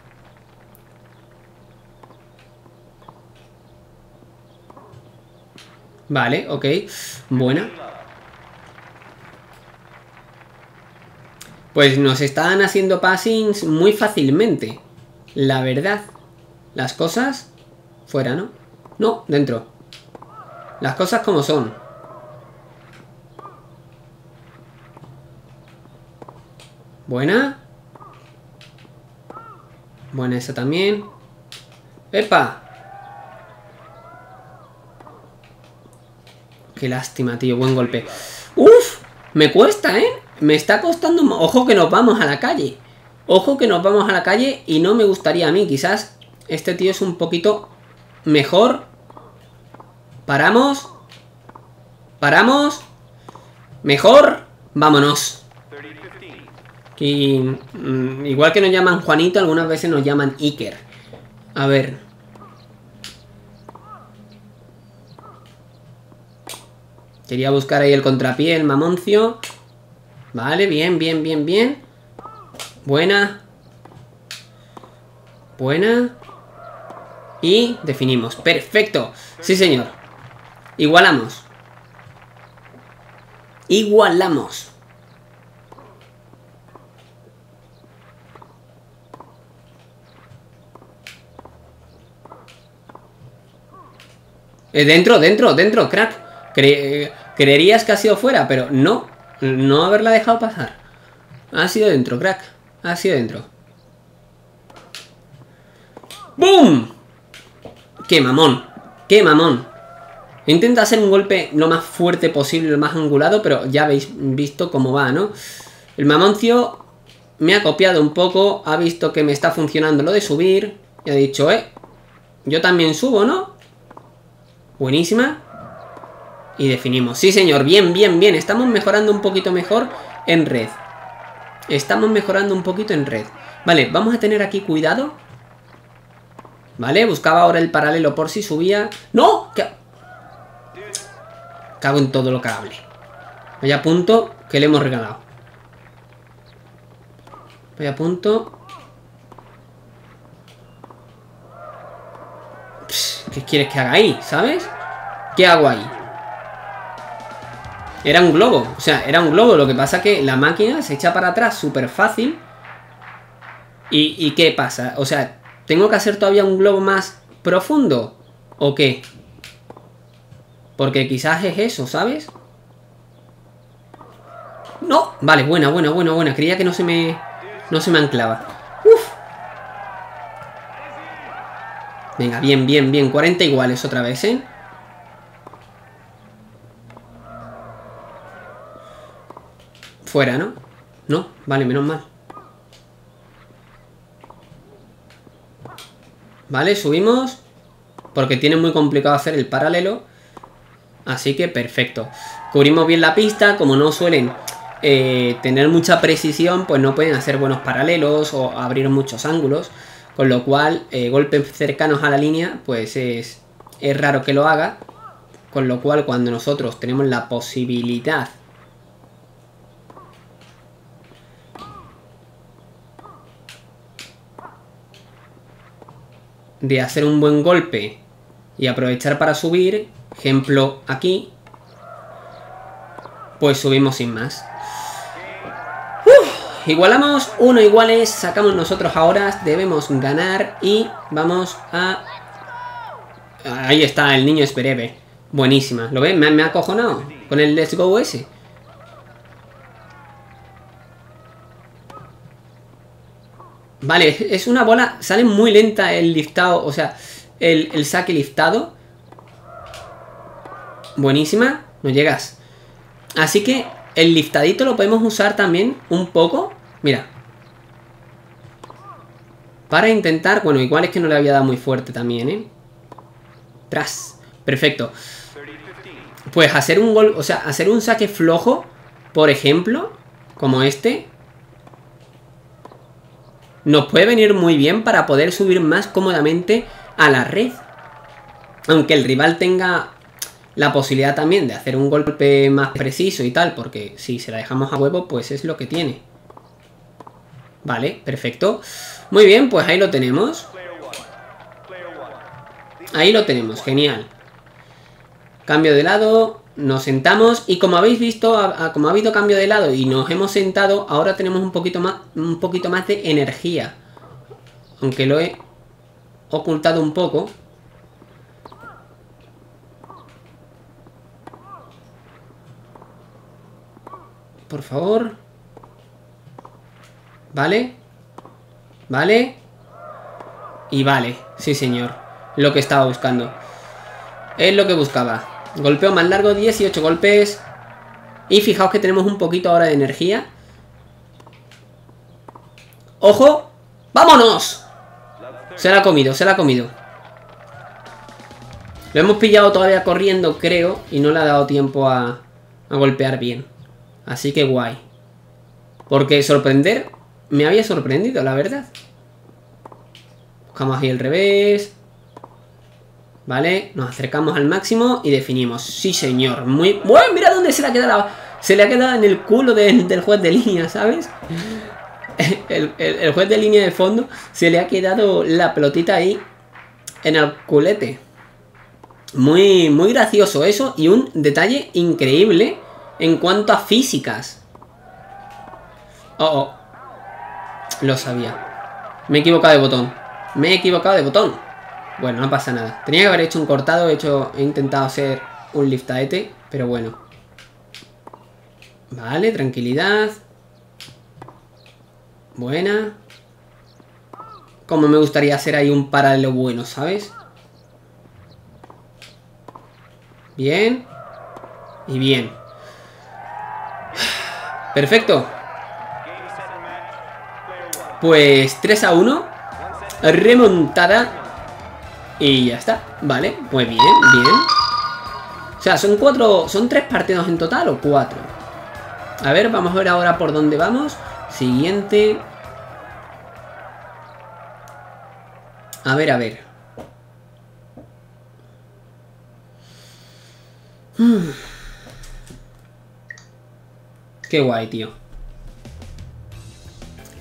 Vale, ok. Buena. Pues nos están haciendo passings muy fácilmente. La verdad, las cosas fuera, ¿no? No, dentro. Las cosas como son. Buena. Buena esa también. ¡Epa! Qué lástima, tío. Buen golpe. ¡Uf! Me cuesta, ¿eh? Me está costando... Ojo que nos vamos a la calle. Ojo que nos vamos a la calle y no me gustaría a mí. Quizás este tío es un poquito mejor. Paramos. Paramos. Mejor. Vámonos. Y, mmm, igual que nos llaman Juanito, algunas veces nos llaman Iker. A ver. Quería buscar ahí el contrapié, el mamoncio. Vale, bien, bien, bien, bien. Buena. Buena. Y definimos. Perfecto. Sí, señor. Igualamos. Igualamos. Eh, dentro, dentro, dentro, crack. Cre- creerías que ha sido fuera, pero no. No haberla dejado pasar. Ha sido dentro, crack. Ha sido dentro. ¡Boom! ¡Qué mamón! ¡Qué mamón! Intenta hacer un golpe lo más fuerte posible, lo más angulado, pero ya habéis visto cómo va, ¿no? El mamoncio me ha copiado un poco, ha visto que me está funcionando lo de subir y ha dicho, eh, yo también subo, ¿no? Buenísima. Y definimos. Sí, señor, bien, bien, bien. Estamos mejorando un poquito mejor en red. Estamos mejorando un poquito en red. Vale, vamos a tener aquí cuidado. Vale, buscaba ahora el paralelo por si subía. ¡No! ¡Que... cago en todo lo que hable! Vaya punto que le hemos regalado. Vaya punto. Psh, ¿qué quieres que haga ahí? ¿Sabes? ¿Qué hago ahí? Era un globo. O sea, era un globo. Lo que pasa que la máquina se echa para atrás súper fácil. ¿Y, ¿Y qué pasa? O sea, ¿tengo que hacer todavía un globo más profundo? ¿O qué? Porque quizás es eso, ¿sabes? ¡No! Vale, buena, buena, buena, buena. Creía que no se me... no se me anclaba. ¡Uf! Venga, bien, bien, bien. cuarenta iguales otra vez, ¿eh? Fuera, ¿no? No, vale, menos mal. Vale, subimos. Porque tiene muy complicado hacer el paralelo. Así que perfecto. Cubrimos bien la pista. Como no suelen eh, tener mucha precisión, pues no pueden hacer buenos paralelos o abrir muchos ángulos. Con lo cual, eh, golpes cercanos a la línea, pues es, es raro que lo haga. Con lo cual, cuando nosotros tenemos la posibilidad de hacer un buen golpe y aprovechar para subir... ejemplo aquí, pues subimos sin más. Uf, igualamos, uno iguales, sacamos nosotros ahora, debemos ganar y vamos a... ahí está el niño Zverev, buenísima, ¿lo ven? Me, me ha acojonado con el let's go ese. Vale, es una bola, sale muy lenta el liftado, o sea, el, el saque liftado. Buenísima, no llegas. Así que el liftadito lo podemos usar también un poco. Mira. Para intentar... bueno, igual es que no le había dado muy fuerte también, ¿eh? Tras. Perfecto. Pues hacer un gol... o sea, hacer un saque flojo, por ejemplo, como este, nos puede venir muy bien para poder subir más cómodamente a la red. Aunque el rival tenga... la posibilidad también de hacer un golpe más preciso y tal, porque si se la dejamos a huevo, pues es lo que tiene. Vale, perfecto. Muy bien, pues ahí lo tenemos. Ahí lo tenemos, genial. Cambio de lado, nos sentamos y como habéis visto, a, a, como ha habido cambio de lado y nos hemos sentado, ahora tenemos un poquito más, un poquito más de energía. Aunque lo he ocultado un poco. Por favor. Vale. Vale. Y vale. Sí, señor. Lo que estaba buscando. Es lo que buscaba. Golpeo más largo, dieciocho golpes. Y fijaos que tenemos un poquito ahora de energía. ¡Ojo! ¡Vámonos! Se la ha comido, se la ha comido. Lo hemos pillado todavía corriendo, creo. Y no le ha dado tiempo a, a golpear bien. Así que guay. Porque sorprender... me había sorprendido, la verdad. Buscamos ahí el revés. Vale, nos acercamos al máximo y definimos. Sí, señor. Muy... bueno, mira dónde se le ha quedado. Se le ha quedado en el culo de, del juez de línea, ¿sabes? El, el, el juez de línea de fondo se le ha quedado la pelotita ahí en el culete. muy, muy gracioso eso, y un detalle increíble en cuanto a físicas. Oh, oh. Lo sabía. Me he equivocado de botón. Me he equivocado de botón. Bueno, no pasa nada. Tenía que haber hecho un cortado. He, hecho, he intentado hacer un liftaete, pero bueno. Vale, tranquilidad. Buena. Como me gustaría hacer ahí un paralelo bueno, ¿sabes? Bien. Y bien. Perfecto. Pues tres a uno. Remontada. Y ya está, vale, pues bien, bien. O sea, son cuatro, son tres partidos en total o cuatro. A ver, vamos a ver ahora por dónde vamos. Siguiente. A ver, a ver. Hmm. Qué guay, tío.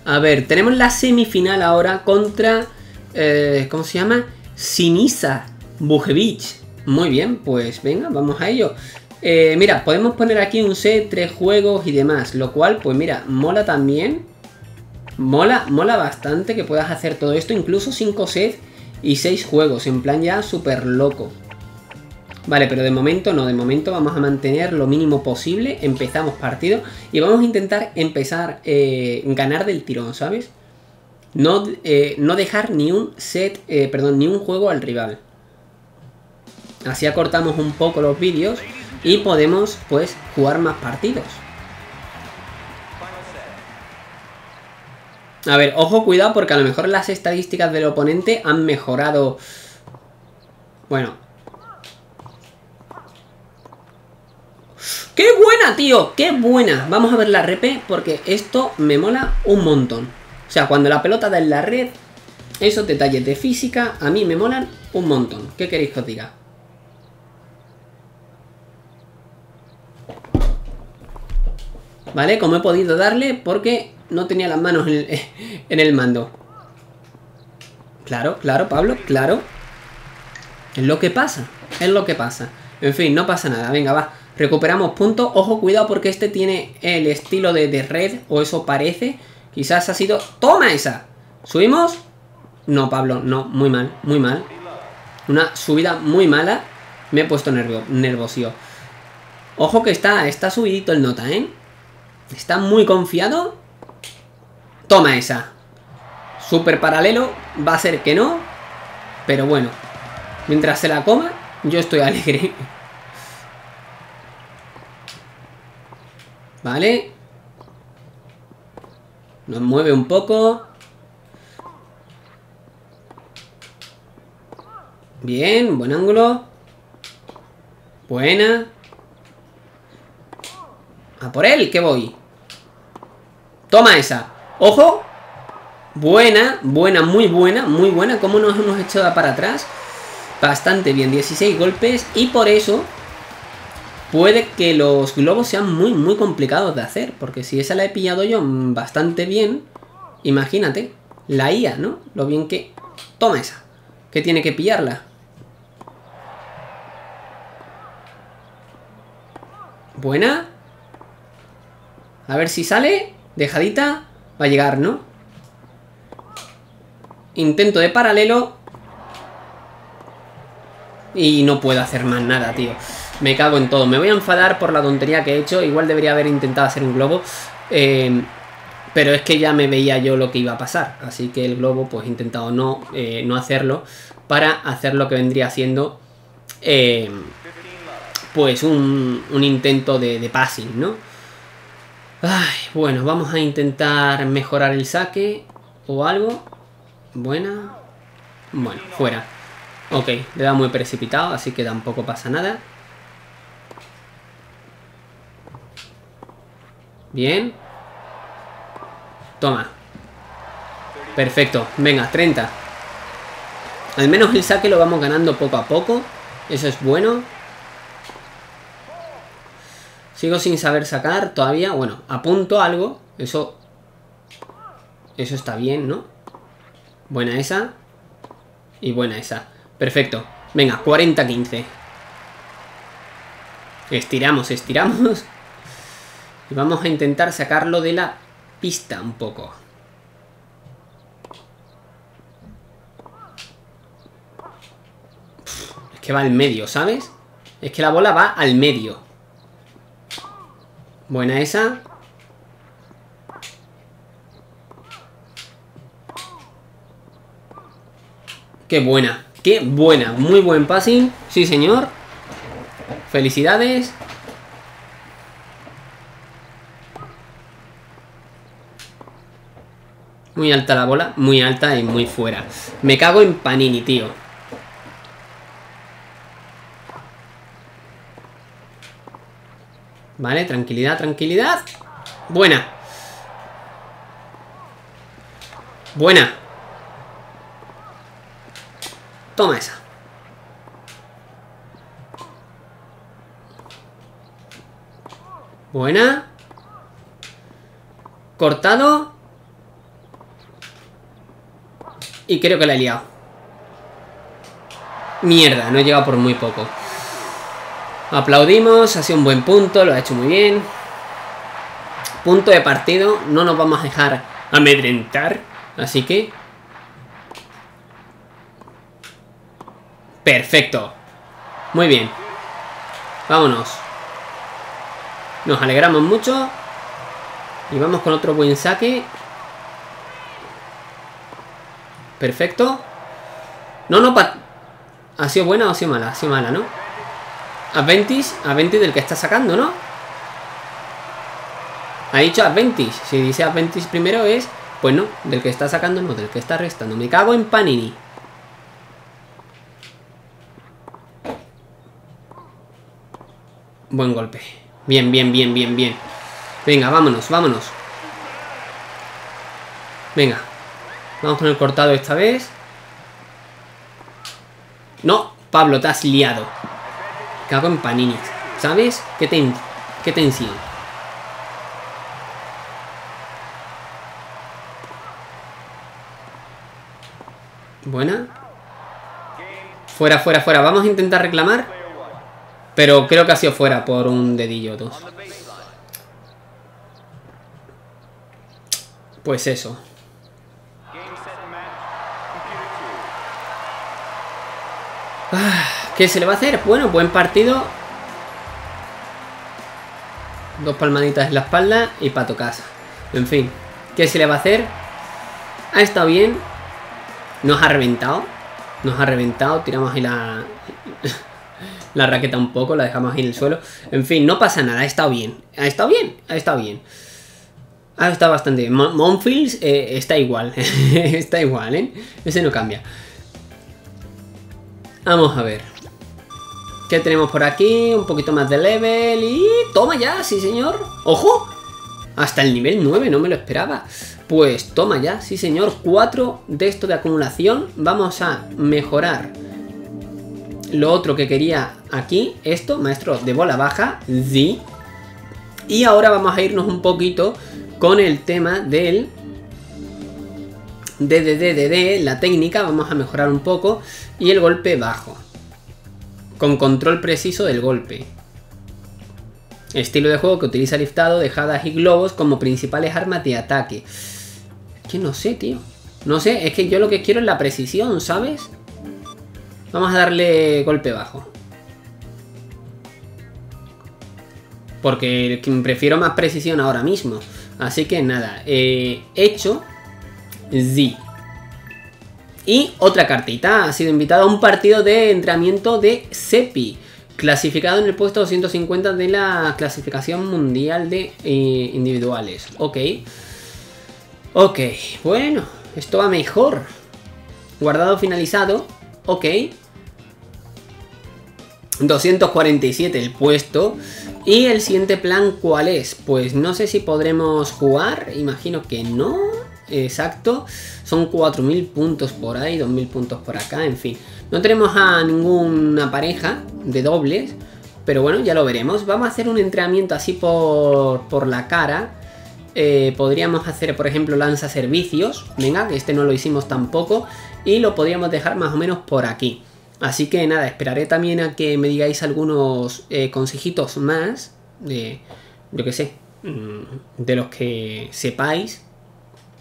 A ver, tenemos la semifinal ahora contra... Eh, ¿cómo se llama? Sinisa Bujevich. Muy bien, pues venga, vamos a ello. eh, Mira, podemos poner aquí un set, tres juegos y demás. Lo cual, pues mira, mola también. Mola, mola bastante que puedas hacer todo esto. Incluso cinco sets y seis juegos. En plan ya súper loco. Vale, pero de momento no. De momento vamos a mantener lo mínimo posible. Empezamos partido y vamos a intentar empezar, eh, ganar del tirón, ¿sabes? No, eh, no dejar ni un set, eh, perdón, ni un juego al rival. Así acortamos un poco los vídeos y podemos, pues, jugar más partidos. A ver, ojo, cuidado, porque a lo mejor las estadísticas del oponente han mejorado. Bueno. ¡Qué buena, tío! ¡Qué buena! Vamos a ver la repe porque esto me mola un montón. O sea, cuando la pelota da en la red, esos detalles de física a mí me molan un montón. ¿Qué queréis que os diga? Vale, como he podido darle porque no tenía las manos en el, en el mando. Claro, claro, Pablo, claro. Es lo que pasa, es lo que pasa. En fin, no pasa nada, venga, va. Recuperamos puntos. Ojo, cuidado, porque este tiene el estilo de, de red, o eso parece. Quizás ha sido... ¡Toma esa! ¿Subimos? No, Pablo, no. Muy mal, muy mal. Una subida muy mala. Me he puesto nervio, nervosío. Ojo que está, está subidito el nota, ¿eh? Está muy confiado. ¡Toma esa! Súper paralelo. Va a ser que no. Pero bueno. Mientras se la coma, yo estoy alegre. Vale. Nos mueve un poco. Bien, buen ángulo. Buena. A por él, que voy. Toma esa. Ojo. Buena, buena, muy buena, muy buena. Cómo nos hemos echado para atrás. Bastante bien, dieciséis golpes. Y por eso puede que los globos sean muy, muy complicados de hacer. Porque si esa la he pillado yo bastante bien, imagínate, la I A, ¿no? Lo bien que... Toma esa, que tiene que pillarla. Buena. A ver si sale. Dejadita. Va a llegar, ¿no? Intento de paralelo. Y no puedo hacer más nada, tío. Me cago en todo, me voy a enfadar por la tontería que he hecho. Igual debería haber intentado hacer un globo, eh, pero es que ya me veía yo lo que iba a pasar. Así que el globo, pues he intentado no, eh, no hacerlo, para hacer lo que vendría siendo, eh, pues un, un intento de, de passing, ¿no? Ay, bueno, vamos a intentar mejorar el saque o algo. Buena. Bueno, fuera. Ok, le da muy precipitado, así que tampoco pasa nada. Bien. Toma. Perfecto. Venga, treinta. Al menos el saque lo vamos ganando poco a poco. Eso es bueno. Sigo sin saber sacar todavía. Bueno, apunto algo. Eso... Eso está bien, ¿no? Buena esa. Y buena esa. Perfecto. Venga, cuarenta a quince. Estiramos, estiramos. Y vamos a intentar sacarlo de la pista un poco. Es que va al medio, ¿sabes? Es que la bola va al medio. Buena esa. Qué buena, qué buena. Muy buen passing, sí señor. Felicidades. Muy alta la bola, muy alta y muy fuera. Me cago en Panini, tío. Vale, tranquilidad, tranquilidad. Buena. Buena. Toma esa. Buena. Cortado. Y creo que la he liado. Mierda, no he llegado por muy poco. Aplaudimos, ha sido un buen punto, lo ha hecho muy bien. Punto de partido, no nos vamos a dejar amedrentar. Así que... perfecto. Muy bien. Vámonos. Nos alegramos mucho. Y vamos con otro buen saque. Perfecto. No, no, pa... ¿ha sido buena o ha sido mala? Ha sido mala, ¿no? Adventis, Adventis del que está sacando, ¿no? Ha dicho Adventis. Si dice Adventis primero es... pues no, del que está sacando no, del que está restando. Me cago en Panini. Buen golpe. Bien, bien, bien, bien, bien. Venga, vámonos, vámonos. Venga. Vamos con el cortado esta vez. No, Pablo, te has liado. Cago en Panini. ¿Sabes? ¿Qué te, qué te enseño? Buena. Fuera, fuera, fuera. Vamos a intentar reclamar. Pero creo que ha sido fuera por un dedillo o dos. Pues eso. ¿Qué se le va a hacer? Bueno, buen partido. Dos palmaditas en la espalda y pato casa. En fin, ¿qué se le va a hacer? Ha estado bien. Nos ha reventado. Nos ha reventado. Tiramos ahí la, la raqueta un poco, la dejamos ahí en el suelo. En fin, no pasa nada. Ha estado bien. Ha estado bien. Ha estado bien. Ha estado bastante bien. Monfields eh, está igual. Está igual, ¿eh? Ese no cambia. Vamos a ver. ¿Qué tenemos por aquí? Un poquito más de level y... ¡toma ya! ¡Sí, señor! ¡Ojo! Hasta el nivel nueve, no me lo esperaba. Pues toma ya, sí, señor. cuatro de esto de acumulación. Vamos a mejorar lo otro que quería aquí. Esto, maestro de bola baja. Sí. Y ahora vamos a irnos un poquito con el tema del... de, de, de, de, de, la técnica, vamos a mejorar un poco. Y el golpe bajo. Con control preciso del golpe. Estilo de juego que utiliza liftado, dejadas y globos como principales armas de ataque. Es que no sé, tío. No sé, es que yo lo que quiero es la precisión, ¿sabes? Vamos a darle golpe bajo. Porque prefiero más precisión ahora mismo. Así que nada, eh, hecho... sí. Y otra cartita, ha sido invitado a un partido de entrenamiento de CEPI, clasificado en el puesto doscientos cincuenta de la clasificación mundial de eh, individuales. Ok. Ok, bueno, esto va mejor. Guardado finalizado, ok. doscientos cuarenta y siete el puesto. Y el siguiente plan, ¿cuál es? Pues no sé si podremos jugar, imagino que no. Exacto, son cuatro mil puntos por ahí, dos mil puntos por acá, en fin. No tenemos a ninguna pareja de dobles, pero bueno, ya lo veremos. Vamos a hacer un entrenamiento así por, por la cara. Eh, podríamos hacer, por ejemplo, lanza servicios. Venga, que este no lo hicimos tampoco. Y lo podríamos dejar más o menos por aquí. Así que nada, esperaré también a que me digáis algunos eh, consejitos más, de, yo que sé, de los que sepáis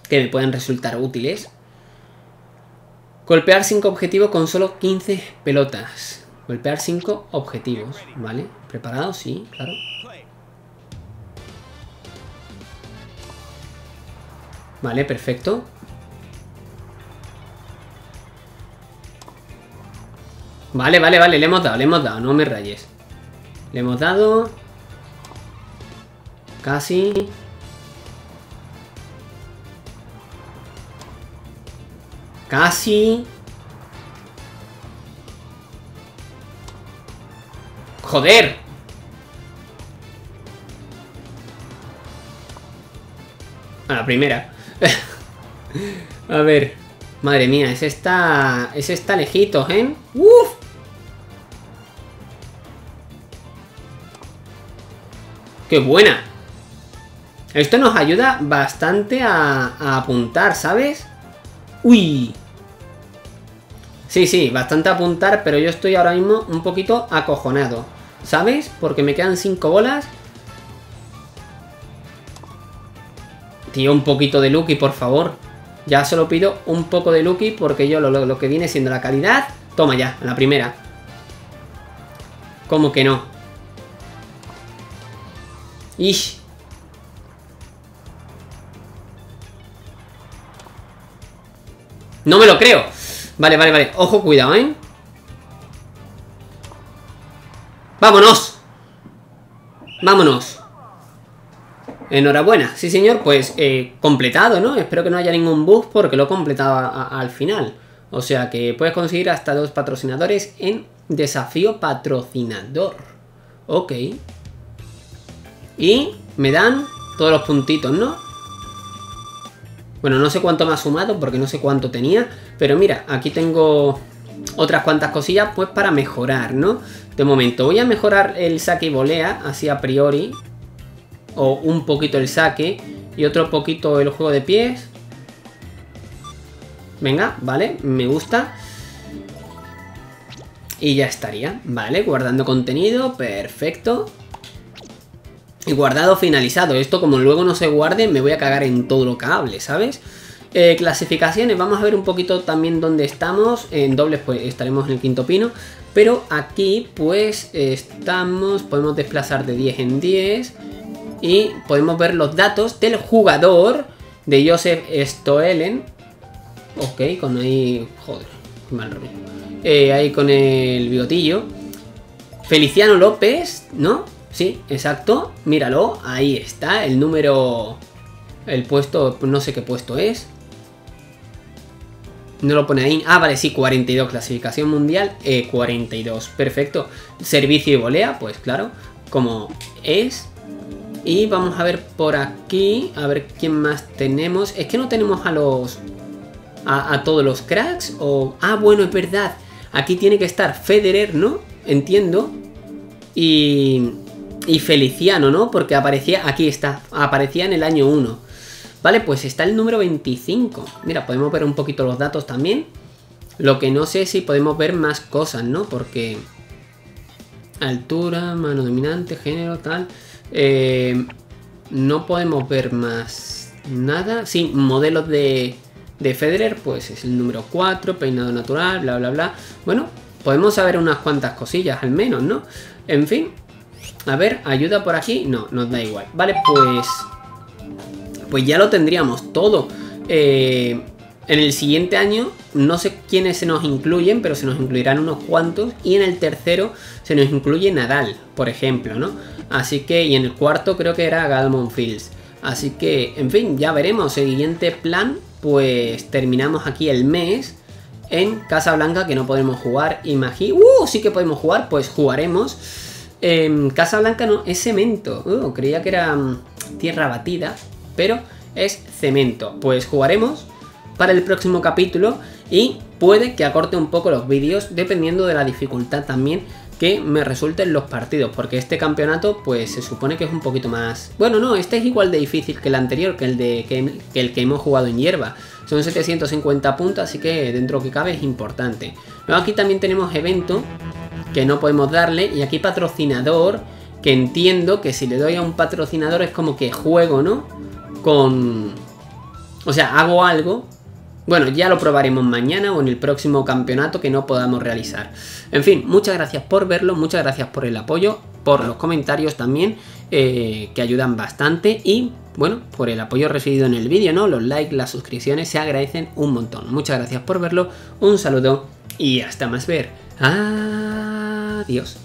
que me pueden resultar útiles. Golpear cinco objetivos con solo quince pelotas. Golpear cinco objetivos, ¿vale? ¿Preparados? Sí, claro. Vale, perfecto. Vale, vale, vale, le hemos dado, le hemos dado, no me rayes. Le hemos dado. Casi. Casi. ¡Joder! A la primera. A ver. Madre mía, ese está. Ese está lejito, ¿eh? ¡Uf! ¡Qué buena! Esto nos ayuda bastante a, a apuntar, ¿sabes? ¡Uy! Sí, sí, bastante a apuntar, pero yo estoy ahora mismo un poquito acojonado, ¿sabes? Porque me quedan cinco bolas. Tío, un poquito de lucky, por favor. Ya solo pido un poco de lucky porque yo lo, lo, lo que viene siendo la calidad... Toma ya, a la primera. ¿Cómo que no? Ish. No me lo creo. Vale, vale, vale. Ojo, cuidado, ¿eh? ¡Vámonos! ¡Vámonos! Enhorabuena. Sí, señor. Pues eh, completado, ¿no? Espero que no haya ningún bug porque lo he completado a, a, al final. O sea que puedes conseguir hasta dos patrocinadores en desafío patrocinador. Ok. Y me dan todos los puntitos, ¿no? Bueno, no sé cuánto me ha sumado porque no sé cuánto tenía. Pero mira, aquí tengo otras cuantas cosillas pues para mejorar, ¿no? De momento voy a mejorar el saque y volea, así a priori. O un poquito el saque y otro poquito el juego de pies. Venga, vale, me gusta. Y ya estaría, vale, guardando contenido, perfecto. Y guardado finalizado. Esto como luego no se guarde me voy a cagar en todo lo que hable, ¿sabes? Eh, clasificaciones, vamos a ver un poquito también dónde estamos. En dobles pues estaremos en el quinto pino. Pero aquí pues estamos, podemos desplazar de diez en diez. Y podemos ver los datos del jugador de Josef Stoelen. Ok, con ahí... Joder, qué mal rollo. Eh, ahí con el bigotillo. Feliciano López, ¿no? Sí, exacto, míralo, ahí está, el número, el puesto, no sé qué puesto es. No lo pone ahí, ah, vale, sí, cuarenta y dos, clasificación mundial, eh, cuarenta y dos, perfecto. Servicio y volea, pues claro, como es. Y vamos a ver por aquí, a ver quién más tenemos. Es que no tenemos a los, a, a todos los cracks, o... Ah, bueno, es verdad, aquí tiene que estar Federer, ¿no? Entiendo. Y... Y Feliciano, ¿no? Porque aparecía, aquí está, aparecía en el año uno. Vale, pues está el número veinticinco. Mira, podemos ver un poquito los datos también. Lo que no sé si podemos ver más cosas, ¿no? Porque... Altura, mano dominante, género, tal... Eh, no podemos ver más nada. Sí, modelos de, de Federer, pues es el número cuatro, peinado natural, bla, bla, bla. Bueno, podemos saber unas cuantas cosillas al menos, ¿no? En fin... A ver, ayuda por aquí. No, nos da igual. Vale, pues... Pues ya lo tendríamos todo. Eh, en el siguiente año, no sé quiénes se nos incluyen, pero se nos incluirán unos cuantos. Y en el tercero se nos incluye Nadal, por ejemplo, ¿no? Así que, y en el cuarto creo que era Galmon Fields. Así que, en fin, ya veremos. El siguiente plan, pues terminamos aquí el mes en Casa Blanca, que no podemos jugar. Imagino... ¡Uh! Sí que podemos jugar, pues jugaremos. Eh, Casa Blanca no, es cemento. Uh, creía que era um, tierra batida, pero es cemento. Pues jugaremos para el próximo capítulo y puede que acorte un poco los vídeos dependiendo de la dificultad también que me resulten los partidos, porque este campeonato pues se supone que es un poquito más... Bueno, no, este es igual de difícil que el anterior, que el, de, que, que, el que hemos jugado en hierba. Son setecientos cincuenta puntos, así que dentro que cabe es importante. Luego aquí también tenemos evento, que no podemos darle, y aquí patrocinador, que entiendo que si le doy a un patrocinador es como que juego, ¿no? Con... O sea, hago algo... Bueno, ya lo probaremos mañana o en el próximo campeonato que no podamos realizar. En fin, muchas gracias por verlo, muchas gracias por el apoyo, por los comentarios también, eh, que ayudan bastante, y, bueno, por el apoyo recibido en el vídeo, ¿no? Los likes, las suscripciones se agradecen un montón. Muchas gracias por verlo, un saludo y hasta más ver. Adiós.